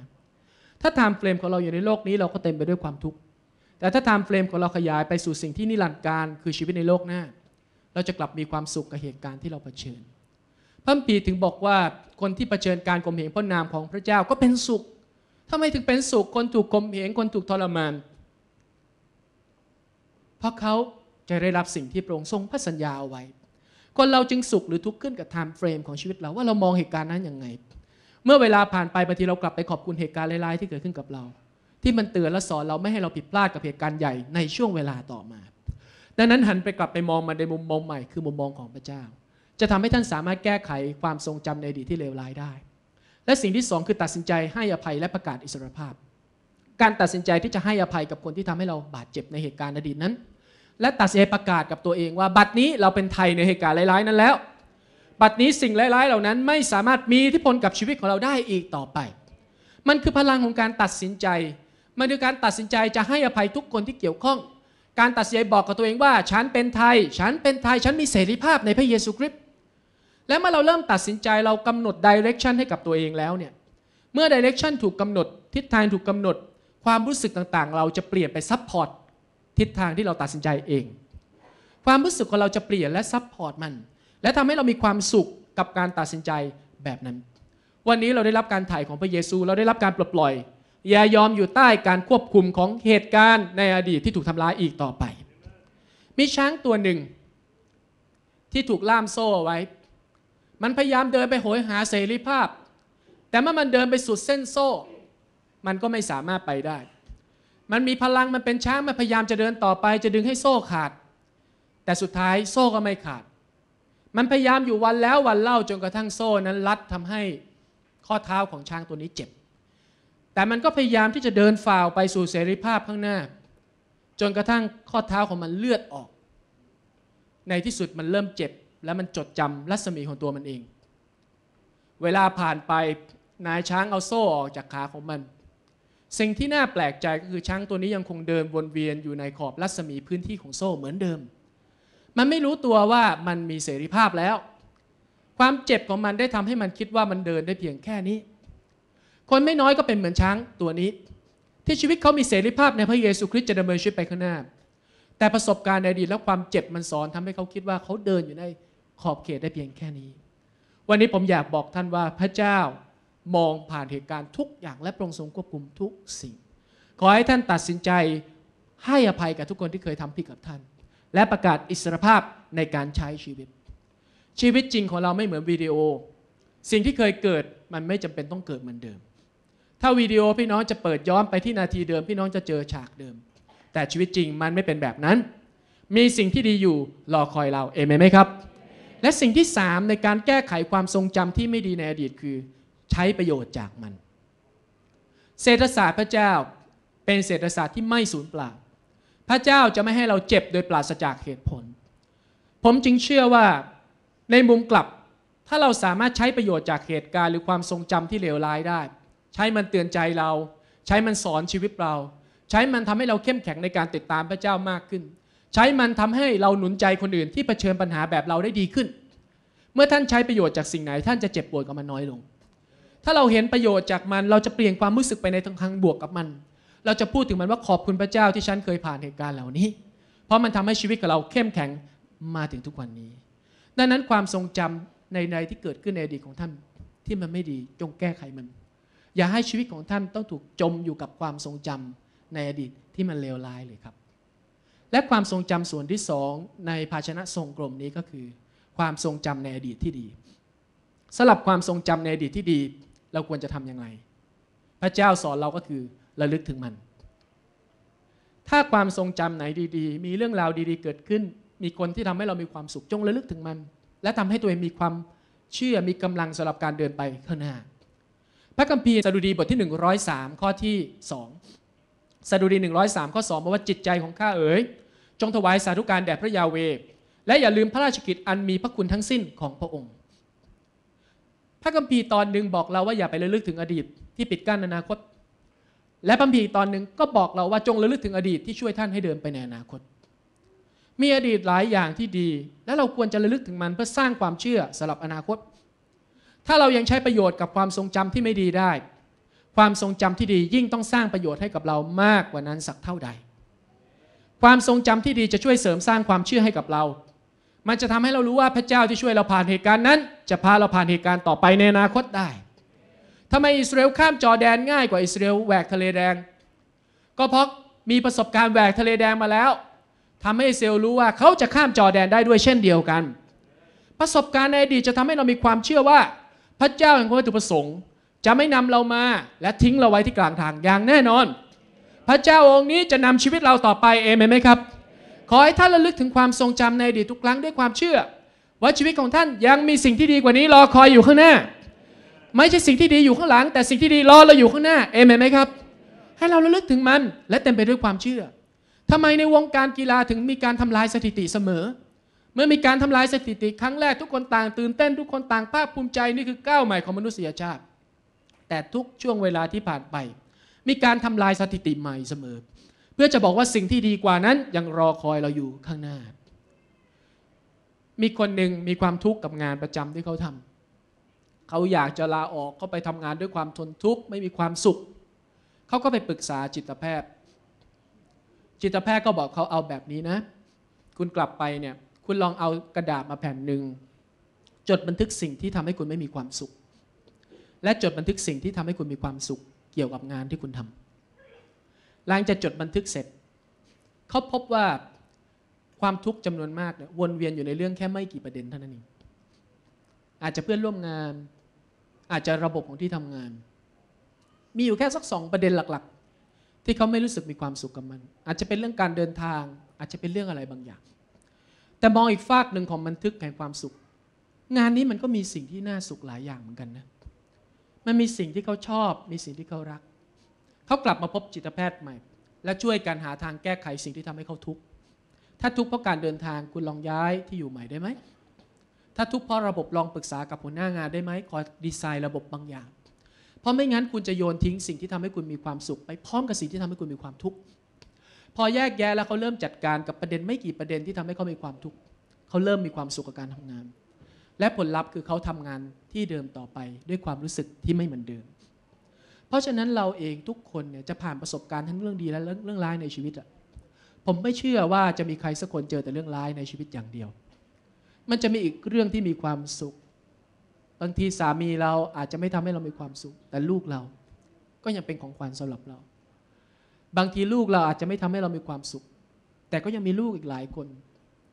ถ้า time frame ของเราอยู่ในโลกนี้เราก็เต็มไปด้วยความทุกข์แต่ถ้า time frame ของเราขยายไปสู่สิ่งที่นิรันดร์กาลคือชีวิตในโลกหน้าเราจะกลับมีความสุขกับเหตุการณ์ที่เราเผชิญพระคัมภีร์ถึงบอกว่าคนที่เผชิญการข่มเหงเพราะนามของพระเจ้าก็เป็นสุขทำไมถึงเป็นสุขคนถูกข่มเหงคนถูกทรมานเพราะเขาจะได้รับสิ่งที่พระองค์ทรงพระสัญญาเอาไว้คนเราจึงสุขหรือทุกข์ขึ้นกับไทม์เฟรมของชีวิตเราว่าเรามองเหตุการณ์นั้นยังไง เมื่อเวลาผ่านไปบางทีเรากลับไปขอบคุณเหตุการณ์ร้ายๆที่เกิดขึ้นกับเราที่มันเตือนและสอนเราไม่ให้เราผิดพลาดกับเหตุการณ์ใหญ่ในช่วงเวลาต่อมาดังนั้นหันไปกลับไปมองมันในมุมมองใหม่คือมุมมองของพระเจ้าจะทำให้ท่านสามารถแก้ไขความทรงจำในอดีตที่เลวร้ายได้และสิ่งที่2คือตัดสินใจให้อภัยและประกาศอิสรภาพการตัดสินใจที่จะให้อภัยกับคนที่ทำให้เราบาดเจ็บในเหตุการณ์อดีตนั้นและตัดสินใจประกาศกับตัวเองว่าบัดนี้เราเป็นไทยในเหตุการณ์ร้ายๆนั้นแล้วบัดนี้สิ่งร้ายๆเหล่านั้นไม่สามารถมีอิทธิพลกับชีวิตของเราได้อีกต่อไปมันคือพลังของการตัดสินใจมันคือการตัดสินใจจะให้อภัยทุกคนที่เกี่ยวข้องการตัดสินใจบอกกับตัวเองว่าฉันเป็นไทยฉันมีเสรีภาพในพระเยซูคริสต์และเมื่อเราเริ่มตัดสินใจเรากำหนดไดเรกชันให้กับตัวเองแล้วเนี่ยเมื่อไดเรกชันถูกกำหนดทิศทางถูกกำหนดความรู้สึกต่างๆเราจะเปลี่ยนไปซัพพอร์ตทิศทางที่เราตัดสินใจเองความรู้สึกของเราจะเปลี่ยนและซัพพอร์ตมันและทำให้เรามีความสุขกับการตัดสินใจแบบนั้นวันนี้เราได้รับการไถ่ของพระเยซูเราได้รับการปลดปล่อยอย่ายอมอยู่ใต้การควบคุมของเหตุการณ์ในอดีตที่ถูกทำร้ายอีกต่อไปมีช้างตัวหนึ่งที่ถูกล่ามโซ่ไว้มันพยายามเดินไปโหยหาเสรีภาพแต่เมื่อมันเดินไปสุดเส้นโซ่มันก็ไม่สามารถไปได้มันมีพลังมันเป็นช้างมันพยายามจะเดินต่อไปจะดึงให้โซ่ขาดแต่สุดท้ายโซ่ก็ไม่ขาดมันพยายามอยู่วันแล้ววันเล่าจนกระทั่งโซ่นั้นรัดทำให้ข้อเท้าของช้างตัวนี้เจ็บแต่มันก็พยายามที่จะเดินฝ่าไปสู่เสรีภาพข้างหน้าจนกระทั่งข้อเท้าของมันเลือดออกในที่สุดมันเริ่มเจ็บและมันจดจำรัศมีของตัวมันเองเวลาผ่านไปนายช้างเอาโซ่ออกจากขาของมันสิ่งที่น่าแปลกใจก็คือช้างตัวนี้ยังคงเดินวนเวียนอยู่ในขอบรัศมีพื้นที่ของโซ่เหมือนเดิมมันไม่รู้ตัวว่ามันมีเสรีภาพแล้วความเจ็บของมันได้ทำให้มันคิดว่ามันเดินได้เพียงแค่นี้คนไม่น้อยก็เป็นเหมือนช้างตัวนี้ที่ชีวิตเขามีเสรีภาพในพระเยซูคริสต์จะดำเนินชีวิตไปข้างหน้าแต่ประสบการณ์ในอดีตและความเจ็บมันสอนทำให้เขาคิดว่าเขาเดินอยู่ในขอบเขตได้เพียงแค่นี้วันนี้ผมอยากบอกท่านว่าพระเจ้ามองผ่านเหตุการณ์ทุกอย่างและทรงควบคุมทุกสิ่งขอให้ท่านตัดสินใจให้อภัยกับทุกคนที่เคยทำผิดกับท่านและประกาศอิสรภาพในการใช้ชีวิตจริงของเราไม่เหมือนวิดีโอสิ่งที่เคยเกิดมันไม่จำเป็นต้องเกิดเหมือนเดิมถ้าวิดีโอพี่น้องจะเปิดย้อนไปที่นาทีเดิมพี่น้องจะเจอฉากเดิมแต่ชีวิตจริงมันไม่เป็นแบบนั้นมีสิ่งที่ดีอยู่รอคอยเราเอเมนไหมครับและสิ่งที่3ในการแก้ไขความทรงจำที่ไม่ดีในอดีตคือใช้ประโยชน์จากมันเศรษฐศาสตร์พระเจ้าเป็นเศรษฐศาสตร์ที่ไม่สูญเปล่าพระเจ้าจะไม่ให้เราเจ็บโดยปราศจากเหตุผลผมจึงเชื่อว่าในมุมกลับถ้าเราสามารถใช้ประโยชน์จากเหตุการณ์หรือความทรงจำที่เลวร้ายได้ใช้มันเตือนใจเราใช้มันสอนชีวิตเราใช้มันทำให้เราเข้มแข็งในการติดตามพระเจ้ามากขึ้นใช้มันทำให้เราหนุนใจคนอื่นที่เผชิญปัญหาแบบเราได้ดีขึ้นเมื่อท่านใช้ประโยชน์จากสิ่งไหนท่านจะเจ็บปวดกับมันน้อยลงถ้าเราเห็นประโยชน์จากมันเราจะเปลี่ยนความรู้สึกไปในทางบวกกับมันเราจะพูดถึงมันว่าขอบคุณพระเจ้าที่ฉันเคยผ่านเหตุการณ์เหล่านี้เพราะมันทำให้ชีวิตของเราเข้มแข็งมาถึงทุกวันนี้ดังนั้นความทรงจำในที่เกิดขึ้นในอดีตของท่านที่มันไม่ดีจงแก้ไขมันอย่าให้ชีวิตของท่านต้องถูกจมอยู่กับความทรงจำในอดีตที่มันเลวร้ายเลยครับและความทรงจำส่วนที่2ในภาชนะทรงกลมนี้ก็คือความทรงจำในอดีตที่ดีสำหรับความทรงจำในอดีตที่ดีเราควรจะทำอย่างไรพระเจ้าสอนเราก็คือระลึกถึงมันถ้าความทรงจำไหนดีๆมีเรื่องราวดีๆเกิดขึ้นมีคนที่ทำให้เรามีความสุขจงระลึกถึงมันและทำให้ตัวเองมีความเชื่อมีกำลังสำหรับการเดินไปข้างหน้าพระคัมภีร์สดุดีบทที่103ข้อที่2สดุดี103ข้อ2บอกว่าจิตใจของข้าเอ๋ยจงถวายสาธุการแด่พระยาเวห์และอย่าลืมพระราชกิจอันมีพระคุณทั้งสิ้นของพระองค์พระคัมภีร์ตอนหนึ่งบอกเราว่าอย่าไประลึกถึงอดีตที่ปิดกั้นอนาคตและพระคัมภีร์ตอนหนึ่งก็บอกเราว่าจงระลึกถึงอดีตที่ช่วยท่านให้เดินไปในอนาคตมีอดีตหลายอย่างที่ดีและเราควรจะระลึกถึงมันเพื่อสร้างความเชื่อสำหรับอนาคตถ้าเรายังใช้ประโยชน์กับความทรงจำที่ไม่ดีได้ความทรงจำที่ดียิ่งต้องสร้างประโยชน์ให้กับเรามากกว่านั้นสักเท่าใดความทรงจำที่ดีจะช่วยเสริมสร้างความเชื่อให้กับเรามันจะทำให้เรารู้ว่าพระเจ้าที่ช่วยเราผ่านเหตุการณ์นั้นจะพาเราผ่านเหตุการณ์ต่อไปในอนาคตได้ทำไมอิสราเอลข้ามจอร์แดนง่ายกว่าอิสราเอลแหวกทะเลแดงก็เพราะมีประสบการณ์แหวกทะเลแดงมาแล้วทำให้อิสราเอลรู้ว่าเขาจะข้ามจอร์แดนได้ด้วยเช่นเดียวกันประสบการณ์ในอดีตจะทำให้เรามีความเชื่อว่าพระเจ้าแห่งความถูกประสงค์ จะไม่นำเรามาและทิ้งเราไว้ที่กลางทางอย่างแน่นอนพระเจ้าองค์นี้จะนำชีวิตเราต่อไปเอเมนไหมครับขอให้ท่านระลึกถึงความทรงจำในอดีตทุกครั้งด้วยความเชื่อว่าชีวิตของท่านยังมีสิ่งที่ดีกว่านี้รอคอยอยู่ข้างหน้าไม่ใช่สิ่งที่ดีอยู่ข้างหลังแต่สิ่งที่ดีรอเราอยู่ข้างหน้าเอเมนไหมครับให้เราระลึกถึงมันและเต็มไปด้วยความเชื่อทำไมในวงการกีฬาถึงมีการทำลายสถิติเสมอเมื่อมีการทำลายสถิติครั้งแรกทุกคนต่างตื่นเต้นทุกคนต่างภาคภูมิใจนี่คือก้าวใหม่ของมนุษยชาติแต่ทุกช่วงเวลาที่ผ่านไปมีการทำลายสถิติใหม่เสมอเพื่อจะบอกว่าสิ่งที่ดีกว่านั้นยังรอคอยเราอยู่ข้างหน้ามีคนหนึ่งมีความทุกข์กับงานประจำที่เขาทำเขาอยากจะลาออกเขาไปทำงานด้วยความทนทุกข์ไม่มีความสุขเขาก็ไปปรึกษาจิตแพทย์จิตแพทย์ก็บอกเขาเอาแบบนี้นะคุณกลับไปเนี่ยคุณลองเอากระดาษมาแผ่นหนึ่งจดบันทึกสิ่งที่ทำให้คุณไม่มีความสุขและจดบันทึกสิ่งที่ทำให้คุณมีความสุขเกี่ยวกับงานที่คุณทำหลังจากจดบันทึกเสร็จเขาพบว่าความทุกข์จำนวนมากเนี่ยวนเวียนอยู่ในเรื่องแค่ไม่กี่ประเด็นเท่านั้นเองอาจจะเพื่อนร่วมงานอาจจะระบบของที่ทำงานมีอยู่แค่สักสองประเด็นหลักๆที่เขาไม่รู้สึกมีความสุขกับมันอาจจะเป็นเรื่องการเดินทางอาจจะเป็นเรื่องอะไรบางอย่างแต่มองอีกฝากหนึ่งของบันทึกแห่งความสุขงานนี้มันก็มีสิ่งที่น่าสุขหลายอย่างเหมือนกันนะมันมีสิ่งที่เขาชอบมีสิ่งที่เขารักเขากลับมาพบจิตแพทย์ใหม่และช่วยกันหาทางแก้ไขสิ่งที่ทำให้เขาทุกข์ถ้าทุกข์เพราะการเดินทางคุณลองย้ายที่อยู่ใหม่ได้ไหมถ้าทุกข์เพราะระบบลองปรึกษากับหัวหน้างานได้ไหมขอดีไซน์ระบบบางอย่างเพราะไม่งั้นคุณจะโยนทิ้งสิ่งที่ทำให้คุณมีความสุขไปพร้อมกับสิ่งที่ทำให้คุณมีความทุกข์พอแยกแยะแล้วเขาเริ่มจัดการกับประเด็นไม่กี่ประเด็นที่ทำให้เขามีความทุกข์เขาเริ่มมีความสุขกับการทำงานและผลลัพธ์คือเขาทำงานที่เดิมต่อไปด้วยความรู้สึกที่ไม่เหมือนเดิมเพราะฉะนั้นเราเองทุกคนเนี่ยจะผ่านประสบการณ์ทั้งเรื่องดีและเรื่องร้ายในชีวิตอะผมไม่เชื่อว่าจะมีใครสักคนเจอแต่เรื่องร้ายในชีวิตอย่างเดียวมันจะมีอีกเรื่องที่มีความสุขบางทีสามีเราอาจจะไม่ทำให้เรามีความสุขแต่ลูกเราก็ยังเป็นของขวัญสำหรับเราบางทีลูกเราอาจจะไม่ทำให้เรามีความสุขแต่ก็ยังมีลูกอีกหลายคน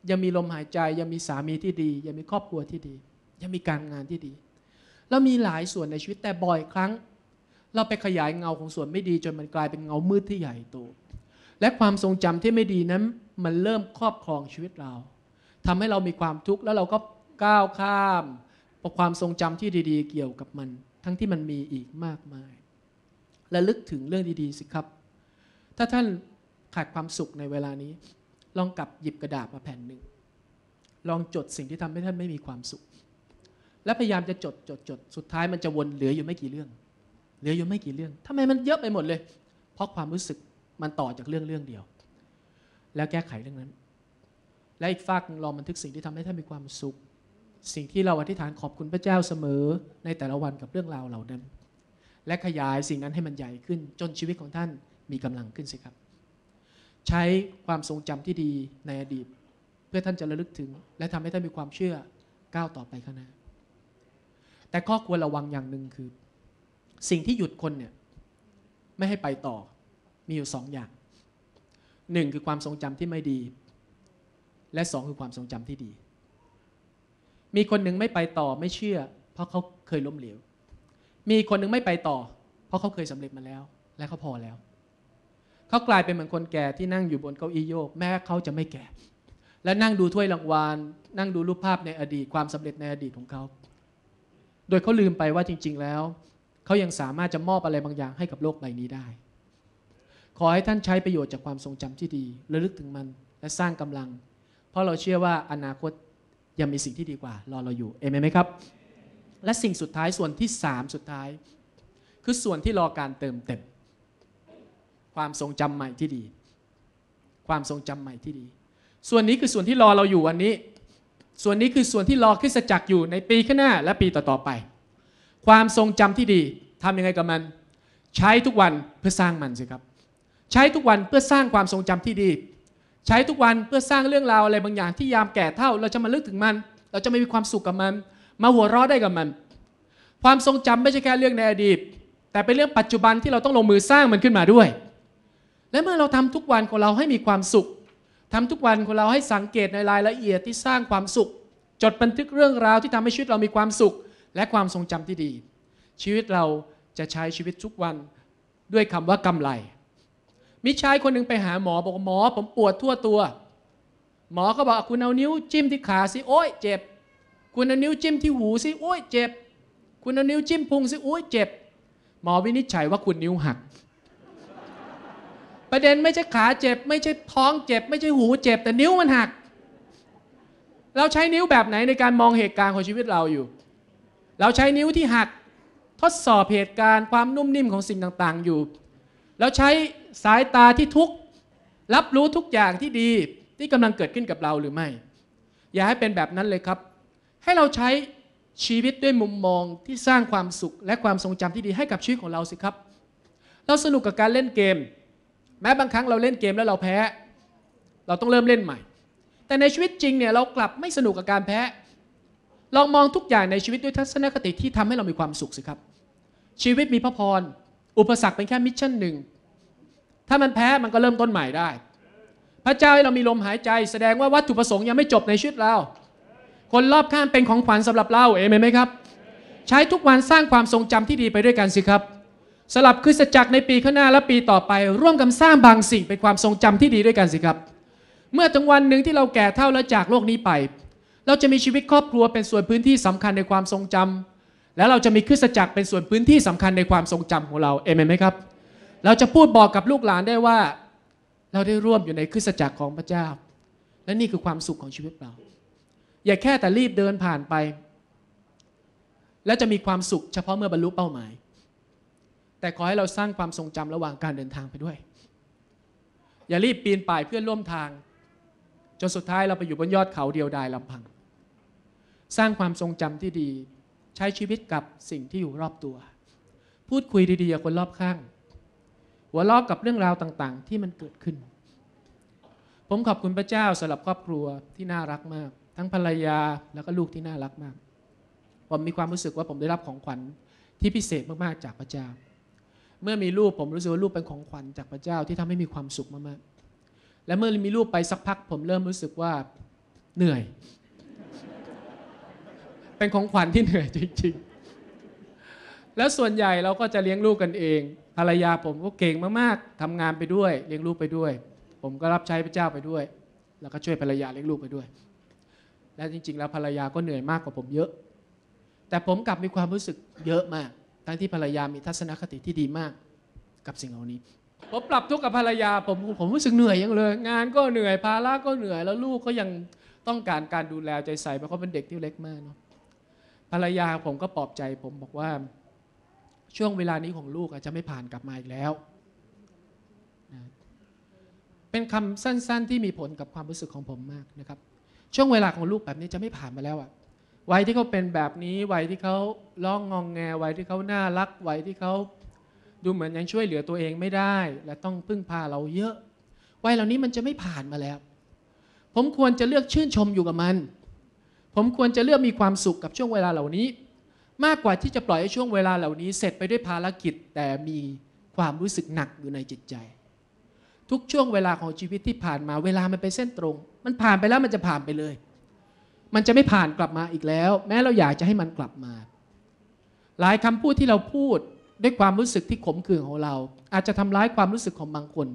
ยังมีลมหายใจยังมีสามีที่ดียังมีครอบครัวที่ดียังมีการงานที่ดีเรามีหลายส่วนในชีวิตแต่บ่อยครั้งเราไปขยายเงาของส่วนไม่ดีจนมันกลายเป็นเงามืดที่ใหญ่โตและความทรงจำที่ไม่ดีนั้นมันเริ่มครอบครองชีวิตเราทำให้เรามีความทุกข์แล้วเราก็ก้าวข้ามเพราะความทรงจำที่ดีๆเกี่ยวกับมันทั้งที่มันมีอีกมากมายและลึกถึงเรื่องดีๆสิครับถ้าท่านขาดความสุขในเวลานี้ลองกลับหยิบกระดาษมาแผ่นหนึ่งลองจดสิ่งที่ทำให้ท่านไม่มีความสุขและพยายามจะจดสุดท้ายมันจะวนเหลืออยู่ไม่กี่เรื่องเหลืออยู่ไม่กี่เรื่องทำไมมันเยอะไปหมดเลยเพราะความรู้สึกมันต่อจากเรื่องเดียวแล้วแก้ไขเรื่องนั้นและอีกฝากลองบันทึกสิ่งที่ทำให้ท่านมีความสุขสิ่งที่เราอธิษฐานขอบคุณพระเจ้าเสมอในแต่ละวันกับเรื่องราวเหล่านั้นและขยายสิ่งนั้นให้มันใหญ่ขึ้นจนชีวิตของท่านมีกำลังขึ้นสิครับใช้ความทรงจำที่ดีในอดีตเพื่อท่านจะระลึกถึงและทำให้ท่านมีความเชื่อก้าวต่อไปข้างหน้าแต่ข้อควรระวังอย่างหนึ่งคือสิ่งที่หยุดคนเนี่ยไม่ให้ไปต่อมีอยู่สองอย่างหนึ่งคือความทรงจำที่ไม่ดีและสองคือความทรงจำที่ดีมีคนหนึ่งไม่ไปต่อไม่เชื่อเพราะเขาเคยล้มเหลวมีคนหนึ่งไม่ไปต่อเพราะเขาเคยสำเร็จมาแล้วและเขาพอแล้วเขากลายเป็นเหมือนคนแก่ที่นั่งอยู่บนเก้าอี้โยกแม้เขาจะไม่แก่และนั่งดูถ้วยรางวัลนั่งดูรูปภาพในอดีตความสำเร็จในอดีตของเขาโดยเขาลืมไปว่าจริงๆแล้วเขายังสามารถจะมอบอะไรบางอย่างให้กับโลกใบนี้ได้ขอให้ท่านใช้ประโยชน์จากความทรงจำที่ดีระลึกถึงมันและสร้างกำลังเพราะเราเชื่อว่าอนาคตยังมีสิ่งที่ดีกว่ารอเราอยู่เอเมนไหมครับและสิ่งสุดท้ายส่วนที่3สุดท้ายคือส่วนที่รอการเติมเต็มความทรงจำใหม่ที่ดีความทรงจำใหม่ที่ดีส่วนนี้คือส่วนที่รอเราอยู่วันนี้ส่วนนี้คือส่วนที่รอคริสตจักรอยู่ในปีข้างหน้าและปีต่อๆไปความทรงจำที่ดีทำยังไงกับมันใช้ทุกวันเพื่อสร้างมันสิครับใช้ทุกวันเพื่อสร้างความทรงจำที่ดีใช้ทุกวันเพื่อสร้างเรื่องราวอะไรบางอย่างที่ยามแก่เฒ่าเราจะมาลึกถึงมันเราจะไม่มีความสุขกับมันมาหัวเราะได้กับมันความทรงจำไม่ใช่แค่เรื่องในอดีตแต่เป็นเรื่องปัจจุบันที่เราต้องลงมือสร้างมันขึ้นมาด้วยและเมื่อเราทำทุกวันของเราให้มีความสุขทำทุกวันของเราให้สังเกตในรายละเอียดที่สร้างความสุขจดบันทึกเรื่องราวที่ทำให้ชีวิตเรามีความสุขและความทรงจำที่ดีชีวิตเรา จะใช้ชีวิตทุกวันด้วยคำว่ากำไรมีชายคนหนึ่งไปหาหมอบอกหมอผมปวดทั่วตัวหมอก็บอกคุณเอานิ้วจิ้มที่ขาสิโอ๊ยเจ็บคุณเอานิ้วจิ้มที่หูสิโอ๊ยเจ็บคุณเอานิ้วจิ้มพุงสิโอ๊ยเจ็บหมอวินิจฉัยว่าคุณนิ้วหัก ประเด็นไม่ใช่ขาเจ็บไม่ใช่ท้องเจ็บไม่ใช่หูเจ็บแต่นิ้วมันหักเราใช้นิ้วแบบไหนในการมองเหตุการณ์ของชีวิตเราอยู่เราใช้นิ้วที่หักทดสอบเหตุการณ์ความนุ่มนิ่มของสิ่งต่างๆอยู่แล้วใช้สายตาที่ทุกข์รับรู้ทุกอย่างที่ดีที่กำลังเกิดขึ้นกับเราหรือไม่อย่าให้เป็นแบบนั้นเลยครับให้เราใช้ชีวิตด้วยมุมมองที่สร้างความสุขและความทรงจำที่ดีให้กับชีวิตของเราสิครับเราสนุกกับการเล่นเกมแม้บางครั้งเราเล่นเกมแล้วเราแพ้เราต้องเริ่มเล่นใหม่แต่ในชีวิตจริงเนี่ยเรากลับไม่สนุกกับการแพ้ลองมองทุกอย่างในชีวิตด้วยทัศนคติที่ทำให้เรามีความสุขสิครับชีวิตมีพระพรอุปสรรคเป็นแค่มิชชั่นหนึ่งถ้ามันแพ้มันก็เริ่มต้นใหม่ได้พระเจ้าให้เรามีลมหายใจแสดงว่าวัตถุประสงค์ยังไม่จบในชีวิตเราคนรอบข้างเป็นของขวัญสำหรับเราเอเมนไหมครับใช้ทุกวันสร้างความทรงจำที่ดีไปด้วยกันสิครับสลับคือสัจจักรในปีข้างหน้าและปีต่อไปร่วมกันสร้างบางสิ่งเป็นความทรงจำที่ดีด้วยกันสิครับเมื่อถึงวันหนึ่งที่เราแก่เฒ่าแล้วจากโลกนี้ไปเราจะมีชีวิตครอบครัวเป็นส่วนพื้นที่สำคัญในความทรงจำและเราจะมีคริสตจักรเป็นส่วนพื้นที่สำคัญในความทรงจำของเราเอเมนไหมครับเราจะพูดบอกกับลูกหลานได้ว่าเราได้ร่วมอยู่ในคริสตจักรของพระเจ้าและนี่คือความสุขของชีวิตเราอย่าแค่แต่รีบเดินผ่านไปและจะมีความสุขเฉพาะเมื่อบรรลุเป้าหมายแต่ขอให้เราสร้างความทรงจำระหว่างการเดินทางไปด้วยอย่ารีบปีนป่ายเพื่อนร่วมทางจนสุดท้ายเราไปอยู่บนยอดเขาเดียวดายลำพังสร้างความทรงจำที่ดีใช้ชีวิตกับสิ่งที่อยู่รอบตัวพูดคุยดีๆกับคนรอบข้างหัวเราะกับเรื่องราวต่างๆที่มันเกิดขึ้นผมขอบคุณพระเจ้าสำหรับครอบครัวที่น่ารักมากทั้งภรรยาแล้วก็ลูกที่น่ารักมากผมมีความรู้สึกว่าผมได้รับของขวัญที่พิเศษมากๆจากพระเจ้าเมื่อมีลูกผมรู้สึกว่าลูกเป็นของขวัญจากพระเจ้าที่ทำให้มีความสุขมากๆและเมื่อมีลูกไปสักพักผมเริ่มรู้สึกว่าเหนื่อย เป็นของขวัญที่เหนื่อยจริงๆแล้วส่วนใหญ่เราก็จะเลี้ยงลูกกันเองภรรยาผมก็เก่งมากๆทำงานไปด้วยเลี้ยงลูกไปด้วยผมก็รับใช้พระเจ้าไปด้วยแล้วก็ช่วยภรรยาเลี้ยงลูกไปด้วยและจริงๆแล้วภรรยาก็เหนื่อยมากกว่าผมเยอะแต่ผมกลับมีความรู้สึกเยอะมากทั้งที่ภรรยามีทัศนคติที่ดีมากกับสิ่งเหล่านี้ผมปรับทุกข์กับภรรยาผมรู้สึกเหนื่อยอย่างเลยงานก็เหนื่อยภาระก็เหนื่อยแล้วลูกก็ยังต้องการการดูแลใจใส่เพราะเขาเป็นเด็กที่เล็กมากเนาะภรรยาผมก็ปลอบใจผมบอกว่าช่วงเวลานี้ของลูกอาจจะไม่ผ่านกลับมาอีกแล้วนะเป็นคำสั้นๆที่มีผลกับความรู้สึกของผมมากนะครับช่วงเวลาของลูกแบบนี้จะไม่ผ่านมาแล้วอะวัยที่เขาเป็นแบบนี้วัยที่เขาร้องงองแงวัยที่เขาน่ารักวัยที่เขาดูเหมือนยังช่วยเหลือตัวเองไม่ได้และต้องพึ่งพาเราเยอะวัยเหล่านี้มันจะไม่ผ่านมาแล้วผมควรจะเลือกชื่นชมอยู่กับมันผมควรจะเลือกมีความสุขกับช่วงเวลาเหล่านี้มากกว่าที่จะปล่อยให้ช่วงเวลาเหล่านี้เสร็จไปด้วยภารกิจแต่มีความรู้สึกหนักอยู่ในจิตใจทุกช่วงเวลาของชีวิตที่ผ่านมาเวลามันเป็นเส้นตรงมันผ่านไปแล้วมันจะผ่านไปเลยมันจะไม่ผ่านกลับมาอีกแล้วแม้เราอยากจะให้มันกลับมาหลายคำพูดที่เราพูดด้วยความรู้สึกที่ขมขื่นของเราอาจจะทำร้ายความรู้สึกของบางคน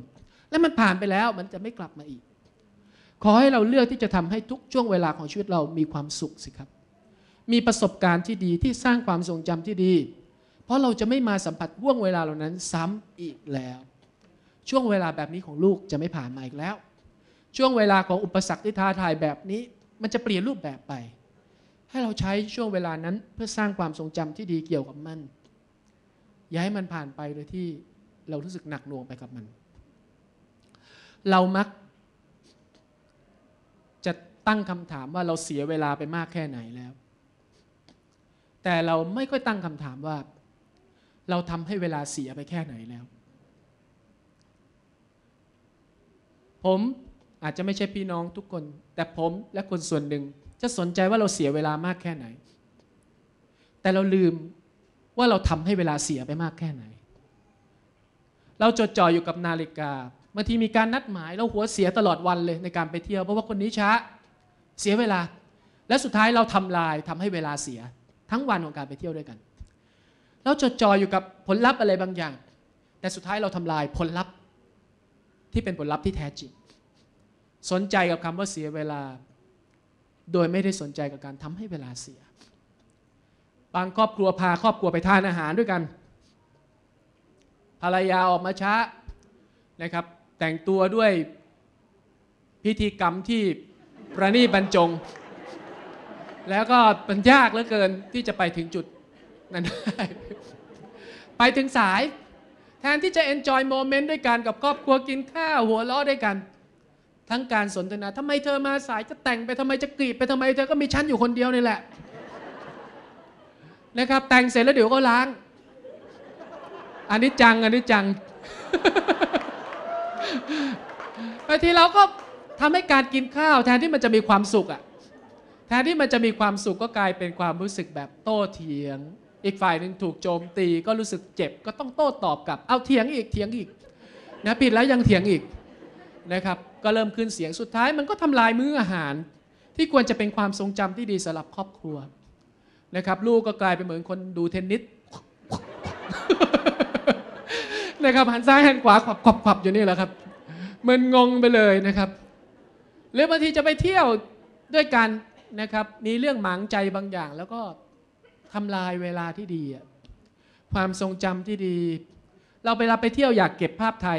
และมันผ่านไปแล้วมันจะไม่กลับมาอีกขอให้เราเลือกที่จะทำให้ทุกช่วงเวลาของชีวิตเรามีความสุขสิครับมีประสบการณ์ที่ดีที่สร้างความทรงจำที่ดีเพราะเราจะไม่มาสัมผัสห่วงเวลาเหล่านั้นซ้ำอีกแล้วช่วงเวลาแบบนี้ของลูกจะไม่ผ่านมาอีกแล้วช่วงเวลาของอุปสรรคที่ท้าทายแบบนี้มันจะเปลี่ยนรูปแบบไปให้เราใช้ช่วงเวลานั้นเพื่อสร้างความทรงจำที่ดีเกี่ยวกับมันอย่าให้มันผ่านไปโดยที่เรารู้สึกหนักหน่วงไปกับมันเรามักจะตั้งคำถามว่าเราเสียเวลาไปมากแค่ไหนแล้วแต่เราไม่ค่อยตั้งคำถามว่าเราทำให้เวลาเสียไปแค่ไหนแล้วผมอาจจะไม่ใช่พี่น้องทุกคนแต่ผมและคนส่วนหนึ่งจะสนใจว่าเราเสียเวลามากแค่ไหนแต่เราลืมว่าเราทำให้เวลาเสียไปมากแค่ไหนเราจดจ่ออยู่กับนาฬิกาบางทีมีการนัดหมายเราหัวเสียตลอดวันเลยในการไปเที่ยวเพราะว่าคนนี้ช้าเสียเวลาและสุดท้ายเราทำลายทำให้เวลาเสียทั้งวันของการไปเที่ยวด้วยกัน แล้วจดจ่ออยู่กับผลลัพธ์อะไรบางอย่างแต่สุดท้ายเราทำลายผลลัพธ์ที่เป็นผลลัพธ์ที่แท้จริงสนใจกับคำว่าเสียเวลาโดยไม่ได้สนใจกับการทำให้เวลาเสียบางครอบครัวพาครอบครัวไปทานอาหารด้วยกันภรรยาออกมาช้านะครับแต่งตัวด้วยพิธีกรรมที่ประณีตบรรจงแล้วก็มันยากเหลือเกินที่จะไปถึงจุดนั้นได้ไปถึงสายแทนที่จะ enjoy moment ด้วยกันกับครอบครัวกินข้าวหัวเราะด้วยกันทั้งการสนทนาทำไมเธอมาสายจะแต่งไปทำไมจะกรีดไปทำไมเธอก็มีฉันอยู่คนเดียวนี่แหละนะครับแต่งเสร็จแล้วเดี๋ยวก็ล้างอันนี้จังอันนี้จังบางทีเราก็ทำให้การกินข้าวแทนที่มันจะมีความสุขอะแทนที่มันจะมีความสุขก็กลายเป็นความรู้สึกแบบโต้เถียงอีกฝ่ายหนึ่งถูกโจมตีก็รู้สึกเจ็บก็ต้องโต้ตอบกลับเอาเถียงอีกเถียงอีกนะผิดแล้วยังเถียงอีกนะครับก็เริ่มขึ้นเสียงสุดท้ายมันก็ทำลายมื้ออาหารที่ควรจะเป็นความทรงจำที่ดีสำหรับครอบครัวนะครับลูกก็กลายเป็นเหมือนคนดูเทนนิสนะครับหันซ้ายหันขวาขวับอยู่นี่แหละครับมันงงไปเลยนะครับหรือบางทีจะไปเที่ยวด้วยกันนะครับมีเรื่องหมางใจบางอย่างแล้วก็ทำลายเวลาที่ดีความทรงจำที่ดีเราเวลาไปเที่ยวอยากเก็บภาพถ่าย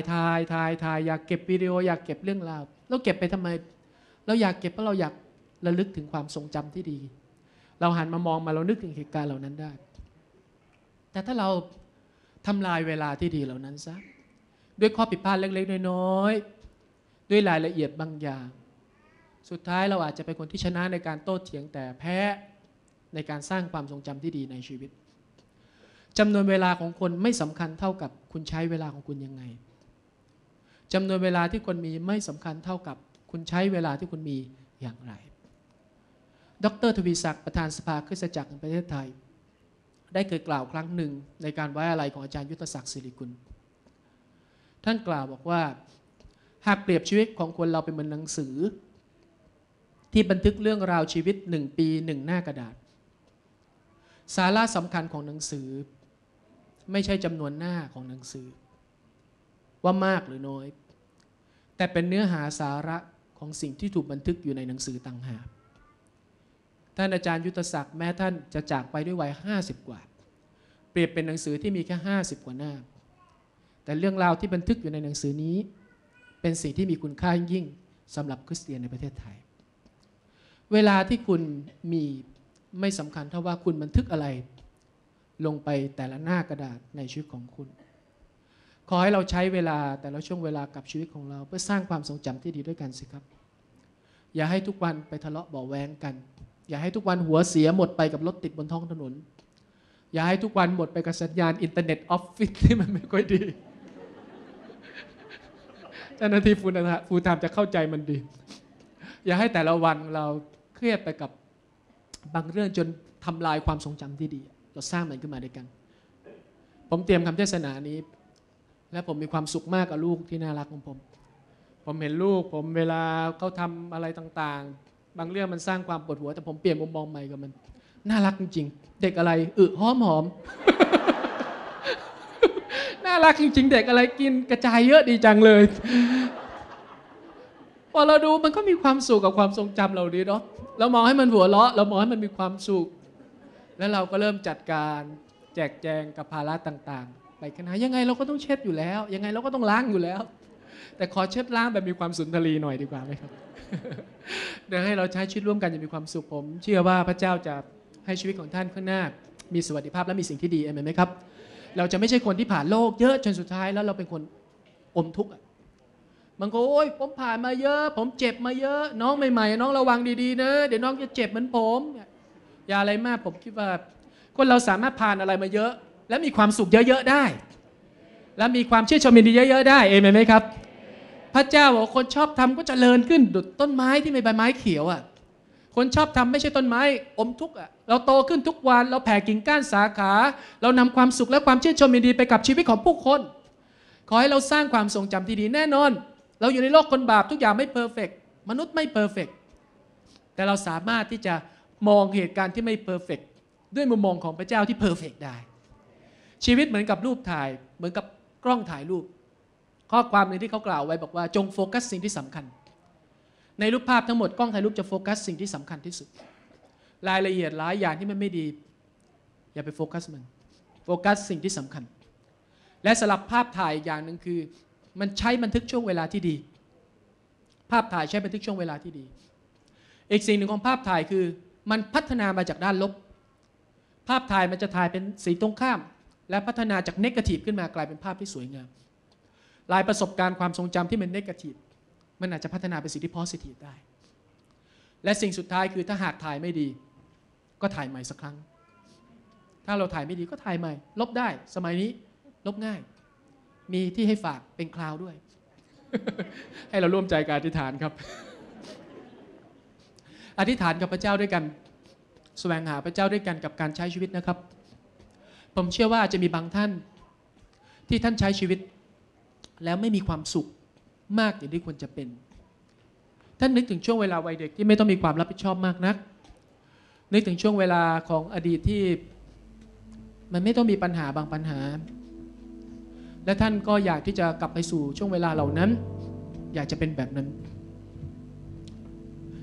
อยากเก็บวิดีโออยากเก็บเรื่องราวเราเก็บไปทำไมเราอยากเก็บเพราะเราอยากระลึกถึงความทรงจำที่ดีเราหันมามองมาเรานึกถึงเหตุการณ์เหล่านั้นได้แต่ถ้าเราทำลายเวลาที่ดีเหล่านั้นซะด้วยข้อผิดพลาดเล็กๆน้อยๆด้วยรายละเอียดบางอย่างสุดท้ายเราอาจจะเป็นคนที่ชนะในการโต้เถียงแต่แพ้ในการสร้างความทรงจำที่ดีในชีวิตจำนวนเวลาของคนไม่สำคัญเท่ากับคุณใช้เวลาของคุณยังไงจำนวนเวลาที่คนมีไม่สำคัญเท่ากับคุณใช้เวลาที่คุณมีอย่างไรดร.ทวีศักดิ์ประธานสภาคริสตจักรแห่งประเทศไทยได้เคยกล่าวครั้งหนึ่งในการไว้อาลัยของอาจารย์ยุทธศักดิ์ศิริกุลท่านกล่าวบอกว่าหากเปรียบชีวิตของคนเราเป็นเหมือนหนังสือที่บันทึกเรื่องราวชีวิต1ปี1หน้ากระดาษสาระสำคัญของหนังสือไม่ใช่จำนวนหน้าของหนังสือว่ามากหรือน้อยแต่เป็นเนื้อหาสาระของสิ่งที่ถูกบันทึกอยู่ในหนังสือต่างหากท่านอาจารย์ยุทธศักดิ์แม้ท่านจะจากไปด้วยวัย50กว่าเปรียบเป็นหนังสือที่มีแค่50กว่าหน้าแต่เรื่องราวที่บันทึกอยู่ในหนังสือนี้เป็นสิ่งที่มีคุณค่ายิ่งสำหรับคริสเตียนในประเทศไทยเวลาที่คุณมีไม่สำคัญเท่าว่าคุณบันทึกอะไรลงไปแต่ละหน้ากระดาษในชีวิตของคุณขอให้เราใช้เวลาแต่ละช่วงเวลากับชีวิตของเราเพื่อสร้างความทรงจำที่ดีด้วยกันสิครับอย่าให้ทุกวันไปทะเลาะเบาะแว้งกันอย่าให้ทุกวันหัวเสียหมดไปกับรถติดบนท้องถนนอย่าให้ทุกวันหมดไปกับสัญญาณอินเทอร์เน็ตออฟฟิศที่มันไม่ค่อยดีเจ้าหน้าที่ฟูลไทม์จะเข้าใจมันดีอย่าให้แต่ละวันเราเครียดไปกับบางเรื่องจนทำลายความทรงจำที่ดีเราสร้างมันขึ้นมาด้วยกันผมเตรียมคำเทศนานี้และผมมีความสุขมากกับลูกที่น่ารักของผมผมเห็นลูกผมเวลาเขาทำอะไรต่างๆบางเรื่องมันสร้างความปวดหัวแต่ผมเปลี่ยนมุมมองใหม่กับมันน่ารักจริงๆเด็กอะไรหอม น่ารักจริงๆเด็กอะไรกินกระจายเยอะดีจังเลย พอเราดูมันก็มีความสุขกับความทรงจำเราดีเนาะเรามองให้มันหัวเราะเรามองให้มันมีความสุขแล้วเราก็เริ่มจัดการแจกแจงกับภาระต่างๆไปขนาดยังไงเราก็ต้องเช็ดอยู่แล้วยังไงเราก็ต้องล้างอยู่แล้วแต่ขอเช็ดล้างแบบมีความสุนทรีหน่อยดีกว่าไหมครับเดี๋ยวให้เราใช้ชีวิตร่วมกันอย่างมีความสุขผมเชื่อว่าพระเจ้าจะให้ชีวิตของท่านข้างหน้ามีสวัสดิภาพและมีสิ่งที่ดีเอเมนไหมครับเราจะไม่ใช่คนที่ผ่านโลกเยอะจนสุดท้ายแล้วเราเป็นคนอมทุกข์บางคนโอ๊ยผมผ่านมาเยอะผมเจ็บมาเยอะน้องใหม่ๆน้องระวังดีๆนะเดี๋ยวน้องจะเจ็บเหมือนผมอย่าอะไรมากผมคิดว่าคนเราสามารถผ่านอะไรมาเยอะและมีความสุขเยอะๆได้และมีความชื่นชมยินดีเยอะๆได้เอเมนไหมครับพระเจ้าบอกคนชอบทำก็เจริญขึ้นดุจต้นไม้ที่มีใบไม้เขียวอ่ะคนชอบทำไม่ใช่ต้นไม้อมทุกข์อ่ะเราโตขึ้นทุกวันเราแผ่กิ่งก้านสาขาเรานำความสุขและความชื่นชมยินดีไปกับชีวิตของผู้คนขอให้เราสร้างความทรงจำที่ดีแน่นอนเราอยู่ในโลกคนบาปทุกอย่างไม่เพอร์เฟกต์มนุษย์ไม่เพอร์เฟกต์แต่เราสามารถที่จะมองเหตุการณ์ที่ไม่เพอร์เฟกต์ด้วยมุมมองของพระเจ้าที่เพอร์เฟกต์ได้ ชีวิตเหมือนกับรูปถ่ายเหมือนกับกล้องถ่ายรูปข้อความในที่เขากล่าวไว้บอกว่าจงโฟกัสสิ่งที่สำคัญในรูปภาพทั้งหมดกล้องถ่ายรูปจะโฟกัสสิ่งที่สำคัญที่สุดรายละเอียดหลายอย่างที่มันไม่ดีอย่าไปโฟกัสมันโฟกัสสิ่งที่สำคัญและสลับภาพถ่ายอย่างหนึ่งคือมันใช้บันทึกช่วงเวลาที่ดีภาพถ่ายใช้บันทึกช่วงเวลาที่ดีอีกสิ่งหนึ่งของภาพถ่ายคือมันพัฒนามาจากด้านลบภาพถ่ายมันจะถ่ายเป็นสีตรงข้ามและพัฒนาจากเนกาทีฟขึ้นมากลายเป็นภาพที่สวยงามหลายประสบการณ์ความทรงจำที่เป็นเนกาทีฟมันอาจจะพัฒนาเป็นสิ่งที่โพสิทีฟได้และสิ่งสุดท้ายคือถ้าหากถ่ายไม่ดีก็ถ่ายใหม่สักครั้งถ้าเราถ่ายไม่ดีก็ถ่ายใหม่ลบได้สมัยนี้ลบง่ายมีที่ให้ฝากเป็นคลาวด์ด้วยให้เราร่วมใจการอธิษฐานครับอธิษฐานกับพระเจ้าด้วยกันแสวงหาพระเจ้าด้วยกันกับการใช้ชีวิตนะครับผมเชื่อว่าจะมีบางท่านที่ท่านใช้ชีวิตแล้วไม่มีความสุขมากอย่างที่ควรจะเป็นท่านนึกถึงช่วงเวลาวัยเด็กที่ไม่ต้องมีความรับผิดชอบมากนักนึกถึงช่วงเวลาของอดีตที่มันไม่ต้องมีปัญหาบางปัญหาและท่านก็อยากที่จะกลับไปสู่ช่วงเวลาเหล่านั้นอยากจะเป็นแบบนั้น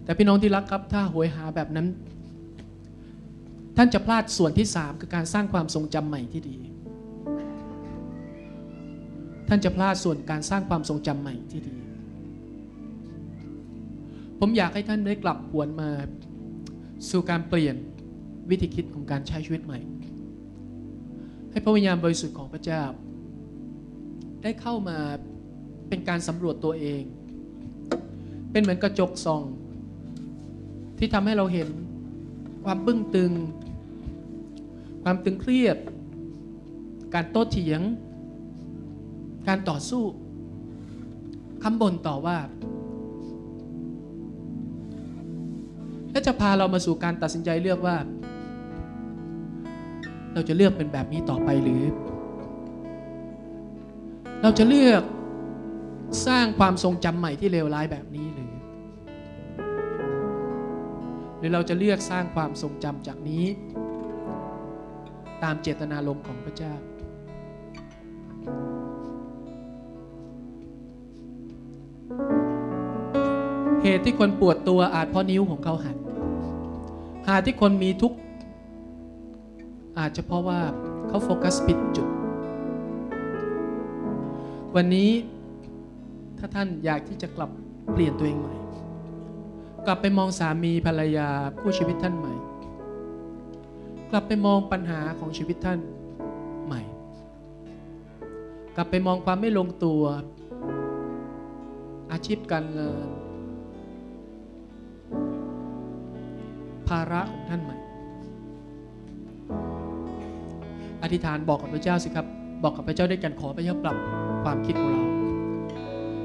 แต่พี่น้องที่รักครับถ้าโหยหาแบบนั้นท่านจะพลาดส่วนที่3คือการสร้างความทรงจำใหม่ที่ดีท่านจะพลาดส่วนการสร้างความทรงจำใหม่ที่ดีผมอยากให้ท่านได้กลับหวนมาสู่การเปลี่ยนวิธีคิดของการใช้ชีวิตใหม่ให้พระวิญญาณบริสุทธิ์ของพระเจ้าได้เข้ามาเป็นการสำรวจตัวเองเป็นเหมือนกระจกส่องที่ทำให้เราเห็นความบึ้งตึงความตึงเครียดการโต้เถียงการต่อสู้คำบ่นต่อว่าและจะพาเรามาสู่การตัดสินใจเลือกว่าเราจะเลือกเป็นแบบนี้ต่อไปหรือเราจะเลือกสร้างความทรงจำใหม่ที่เลวร้ายแบบนี้หรือเราจะเลือกสร้างความทรงจำจากนี้ตามเจตนารมณ์ของพระเจ้าเหตุที่คนปวดตัวอาจเพราะนิ้วของเขาหักหาที่คนมีทุกข์อาจจะเพราะว่าเขาโฟกัสผิดจุดวันนี้ถ้าท่านอยากที่จะกลับเปลี่ยนตัวเองใหม่กลับไปมองสามีภรรยาคู่ชีวิตท่านใหม่กลับไปมองปัญหาของชีวิตท่านใหม่กลับไปมองความไม่ลงตัวอาชีพการงานภาระของท่านใหม่อธิษฐานบอกกับพระเจ้าสิครับบอกกับพระเจ้าด้วยกันขอพระเจ้าปรับความคิดของเรา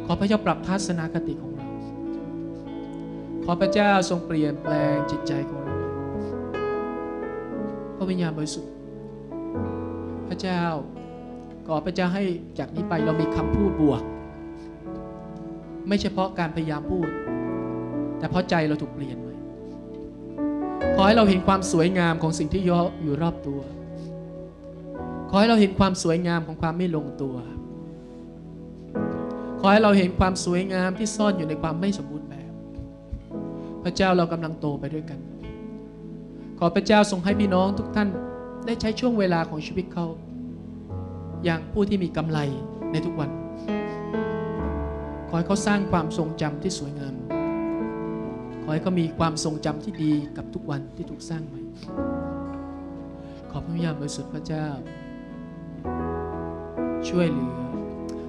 ขอพระเจ้าปรับทัศนคติของเราขอพระเจ้าทรงเปลี่ยนแปลงจิตใจของเราพระวิญญาณบริสุทธิ์พระเจ้าขอพระเจ้าให้จากนี้ไปเรามีคำพูดบวกไม่เฉพาะการพยายามพูดแต่เพราะใจเราถูกเปลี่ยนไปขอให้เราเห็นความสวยงามของสิ่งที่อยู่รอบตัวขอให้เราเห็นความสวยงามของความไม่ลงตัวขอให้เราเห็นความสวยงามที่ซ่อนอยู่ในความไม่สมบูรณ์แบบพระเจ้าเรากำลังโตไปด้วยกันขอพระเจ้าทรงให้พี่น้องทุกท่านได้ใช้ช่วงเวลาของชีวิตเขาอย่างผู้ที่มีกำไรในทุกวันขอให้เขาสร้างความทรงจำที่สวยงามขอให้เขามีความทรงจำที่ดีกับทุกวันที่ถูกสร้างใหม่ขอพระวิญญาณบริสุทธิ์พระเจ้าช่วยเหลือ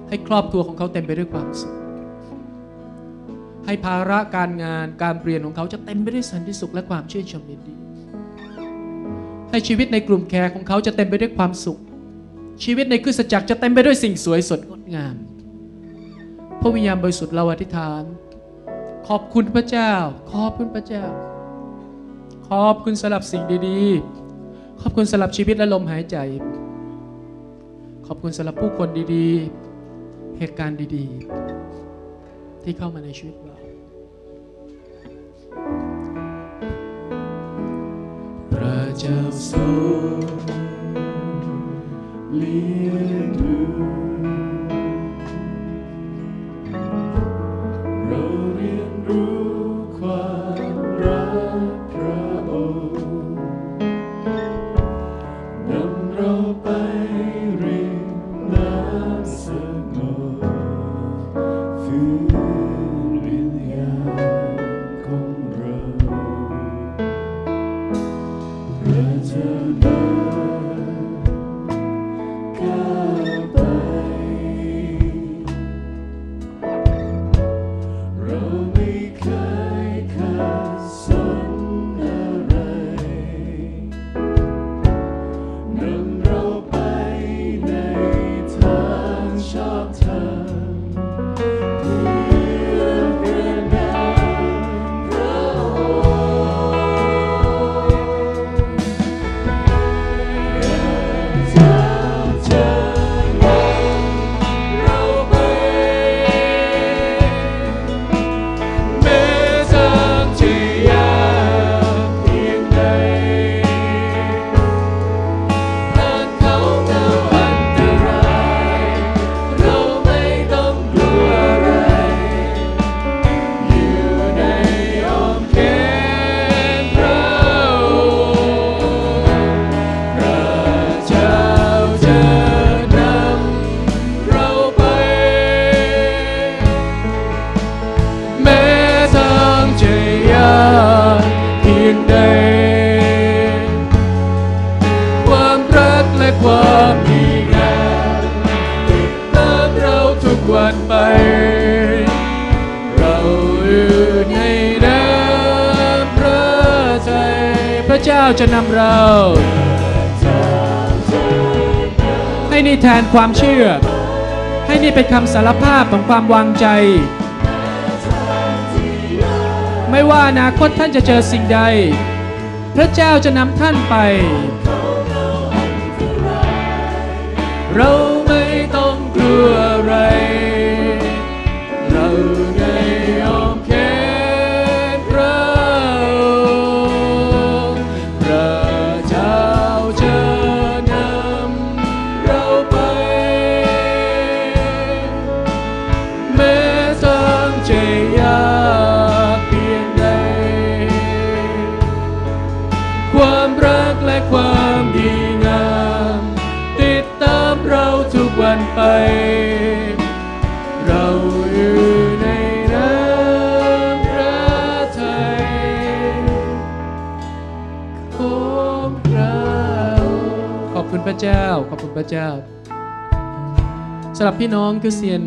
ให้ครอบครัวของเขาเต็มไปด้วยความสุขให้ภาระการงานการเรียนของเขาจะเต็มไปด้วยสันติสุขและความชื่นชมยินดีให้ชีวิตในกลุ่มแคร์ของเขาจะเต็มไปด้วยความสุขชีวิตในคริสตจักรจะเต็มไปด้วยสิ่งสวยสดงดงามพระวิญญาณบริสุทธิ์เราอธิษฐานขอบคุณพระเจ้าขอบคุณพระเจ้าขอบคุณสำหรับสิ่งดีๆขอบคุณสำหรับชีวิตและลมหายใจขอบคุณสำหรับผู้คนดีๆเหตุการณ์ดีๆที่เข้ามาในชีวิตเราพระเจ้าทรง ความเชื่อให้นี่เป็นคำสารภาพของความวางใจไม่ว่าอนาคตท่านจะเจอสิ่งใดพระเจ้าจะนำท่านไปเราไม่ต้องกลัวอะไรเราในอ้อมแขนเราพระเจ้าจะนำเราไปความดีงามติดตามเราทุกวันไปเราอยู่ในน้ำพระทัยของเราขอบคุณพระเจ้าขอบคุณพระเจ้าสำหรับพี่น้องคริสเตียน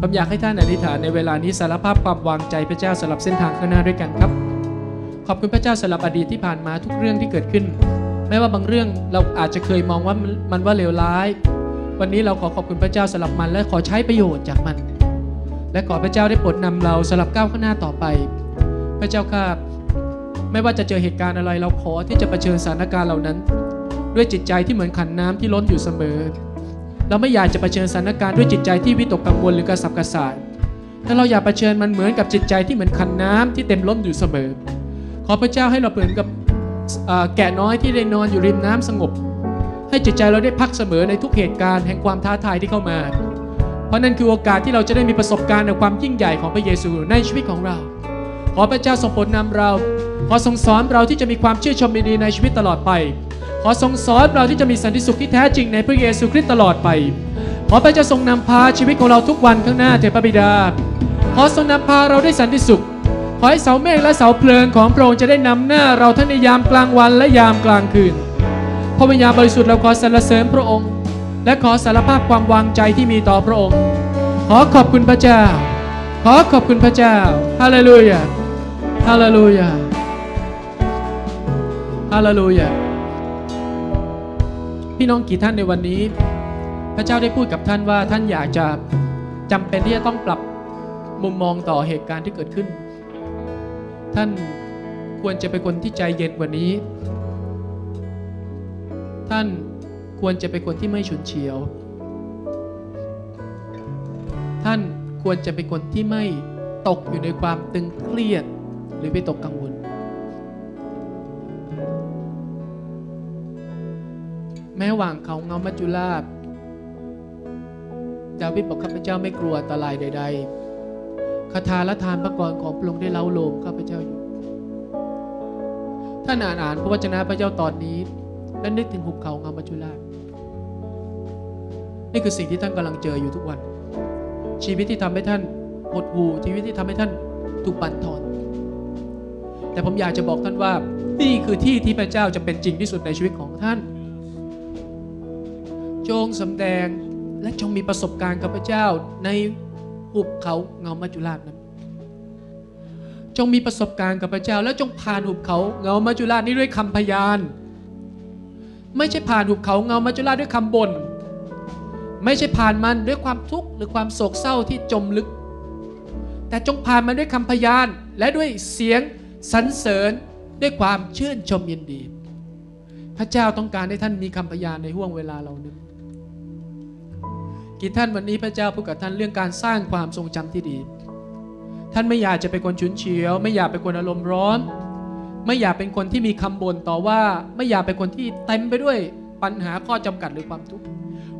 ผมอยากให้ท่านอธิษฐานในเวลานี้สารภาพความวางใจพระเจ้าสำหรับเส้นทางข้างหน้าด้วยกันครับขอบคุณพระเจ้าสำหรับอดีตที่ผ่านมาทุกเรื่องที่เกิดขึ้นแม้ว่าบางเรื่องเราอาจจะเคยมองว่ามันว่าเลวร้ายวันนี้เราขอขอบคุณพระเจ้าสำหรับมันและขอใช้ประโยชน์จากมันและขอพระเจ้าได้โปรดนำเราสำหรับก้าวข้างหน้าต่อไปพระเจ้าข้าไม่ว่าจะเจอเหตุการณ์อะไรเราขอที่จะเผชิญสถานการณ์เหล่านั้นด้วยจิตใจที่เหมือนขันน้ำที่ล้นอยู่เสมอเราไม่อยากจะเผชิญสถานการณ์ด้วยจิตใจที่วิตกกังวลหรือกระสับกระส่ายแต่เราอยากเผชิญมันเหมือนกับจิตใจที่เหมือนขันน้ำที่เต็มล้นอยู่เสมอขอพระเจ้าให้เราเปลี่ยนกับแกะน้อยที่ได้นอนอยู่ริมน้ำสงบให้จิตใจเราได้พักเสมอในทุกเหตุการณ์แห่งความท้าทายที่เข้ามาเพราะนั่นคือโอกาสที่เราจะได้มีประสบการณ์ในความยิ่งใหญ่ของพระเยซูในชีวิตของเราขอพระเจ้าทรงโปรดนำเราขอทรงสอนเราที่จะมีความชื่นชมยินดีในชีวิตตลอดไปขอทรงสอนเราที่จะมีสันติสุขที่แท้จริงในพระเยซูคริสต์ตลอดไปขอพระเจ้าทรงนำพาชีวิตของเราทุกวันข้างหน้าเถิดพระบิดาขอทรงนำพาเราได้สันติสุขขอให้เสาเมฆและเสาเพลิงของพระองค์จะได้นำหน้าเราทั้งในยามกลางวันและยามกลางคืนพระวิญญาณบริสุทธิ์เราขอสรรเสริญพระองค์และขอสารภาพความวางใจที่มีต่อพระองค์ขอขอบคุณพระเจ้าขอขอบคุณพระเจ้าฮาเลลูยาฮาเลลูยาฮาเลลูยาพี่น้องกี่ท่านในวันนี้พระเจ้าได้พูดกับท่านว่าท่านอยากจะจำเป็นที่จะต้องปรับมุมมองต่อเหตุการณ์ที่เกิดขึ้นท่านควรจะเป็นคนที่ใจเย็นกว่านี้ท่านควรจะเป็นคนที่ไม่ฉุนเฉียวท่านควรจะเป็นคนที่ไม่ตกอยู่ในความตึงเครียดหรือไปตกกังวล แม้หว่างเขาเงามัจจุราชดาวิดบอกข้าพเจ้าไม่กลัวอันตรายใดๆคาถาและทานพระกรของพระองค์ได้เล้าโลมข้าพเจ้าอยู่ท่านอ่านพระวจนะพระเจ้าตอนนี้และนึกถึงหุบเขาเงามัจจุราชนี่คือสิ่งที่ท่านกำลังเจออยู่ทุกวันชีวิตที่ทำให้ท่านหดหู่ชีวิตที่ทำให้ท่านถูกบั่นทอนแต่ผมอยากจะบอกท่านว่านี่คือที่ที่พระเจ้าจะเป็นจริงที่สุดในชีวิตของท่านจงสำแดงและจงมีประสบการณ์กับพระเจ้าในหุบเขาเงามัจจุราชนั้นจงมีประสบการณ์กับพระเจ้าและจงผ่านหุบเขาเงามัจจุราชนี้ด้วยคำพยานไม่ใช่ผ่านหุบเขาเงามัจจุราชด้วยคำบ่นไม่ใช่ผ่านมันด้วยความทุกข์หรือความโศกเศร้าที่จมลึกแต่จงผ่านมันด้วยคำพยานและด้วยเสียงสรรเสริญด้วยความชื่นชมยินดีพระเจ้าต้องการให้ท่านมีคำพยานในห่วงเวลาเหล่านี้กี่ท่านวันนี้พระเจ้าพูดกับท่านเรื่องการสร้างความทรงจำที่ดีท่านไม่อยากจะเป็นคนฉุนเฉียวไม่อยากเป็นคนอารมณ์ร้อนไม่อยากเป็นคนที่มีคำบ่นต่อว่าไม่อยากเป็นคนที่เต็มไปด้วยปัญหาข้อจำกัดหรือความทุกข์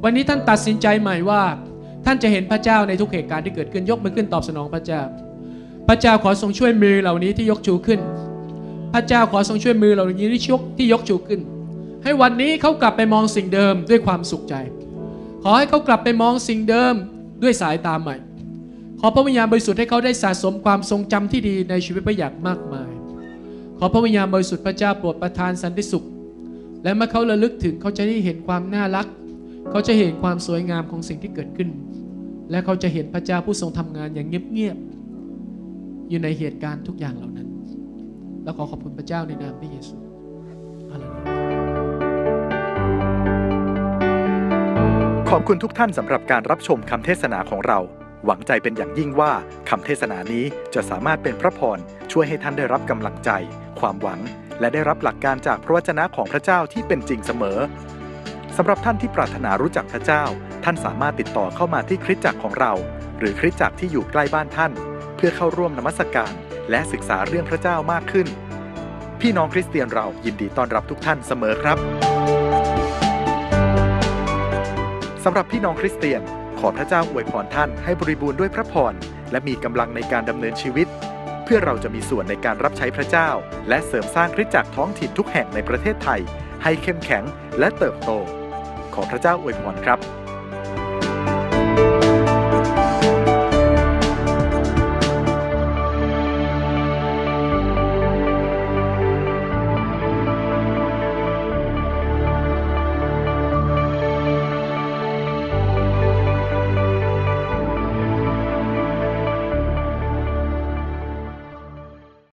วันนี้ท่านตัดสินใจใหม่ว่าท่านจะเห็นพระเจ้าในทุกเหตุการณ์ที่เกิดขึ้นยกมือขึ้นตอบสนองพระเจ้าพระเจ้าขอทรงช่วยมือเหล่านี้ที่ยกชูขึ้นพระเจ้าขอทรงช่วยมือเหล่านี้ที่ยกชูขึ้นให้วันนี้เขากลับไปมองสิ่งเดิมด้วยความสุขใจขอให้เขากลับไปมองสิ่งเดิมด้วยสายตาใหม่ขอพระวิญญาณบริสุทธิ์ให้เขาได้สะสมความทรงจำที่ดีในชีวิตประหยัดมากมายขอพระวิญญาณบริสุทธิ์พระเจ้าโปรดประทานสันติสุขและเมื่อเขาระลึกถึงเขาจะได้เห็นความน่ารักเขาจะเห็นความสวยงามของสิ่งที่เกิดขึ้นและเขาจะเห็นพระเจ้าผู้ทรงทำงานอย่างเงียบๆอยู่ในเหตุการณ์ทุกอย่างเหล่านั้นและขอขอบคุณพระเจ้าในนามพระเยซูอาเมนขอบคุณทุกท่านสำหรับการรับชมคำเทศนาของเราหวังใจเป็นอย่างยิ่งว่าคำเทศนานี้จะสามารถเป็นพระพรช่วยให้ท่านได้รับกำลังใจความหวังและได้รับหลักการจากพระวจนะของพระเจ้าที่เป็นจริงเสมอสำหรับท่านที่ปรารถนารู้จักพระเจ้าท่านสามารถติดต่อเข้ามาที่คริสตจักรของเราหรือคริสตจักรที่อยู่ใกล้บ้านท่านเพื่อเข้าร่วมนมัสการและศึกษาเรื่องพระเจ้ามากขึ้นพี่น้องคริสเตียนเรายินดีต้อนรับทุกท่านเสมอครับสำหรับพี่น้องคริสเตียนขอพระเจ้าอวยพรท่านให้บริบูรณ์ด้วยพระพรและมีกำลังในการดำเนินชีวิตเพื่อเราจะมีส่วนในการรับใช้พระเจ้าและเสริมสร้างคริสตจักรท้องถิ่นทุกแห่งในประเทศไทยให้เข้มแข็งและเติบโตขอพระเจ้าอวยพรครับ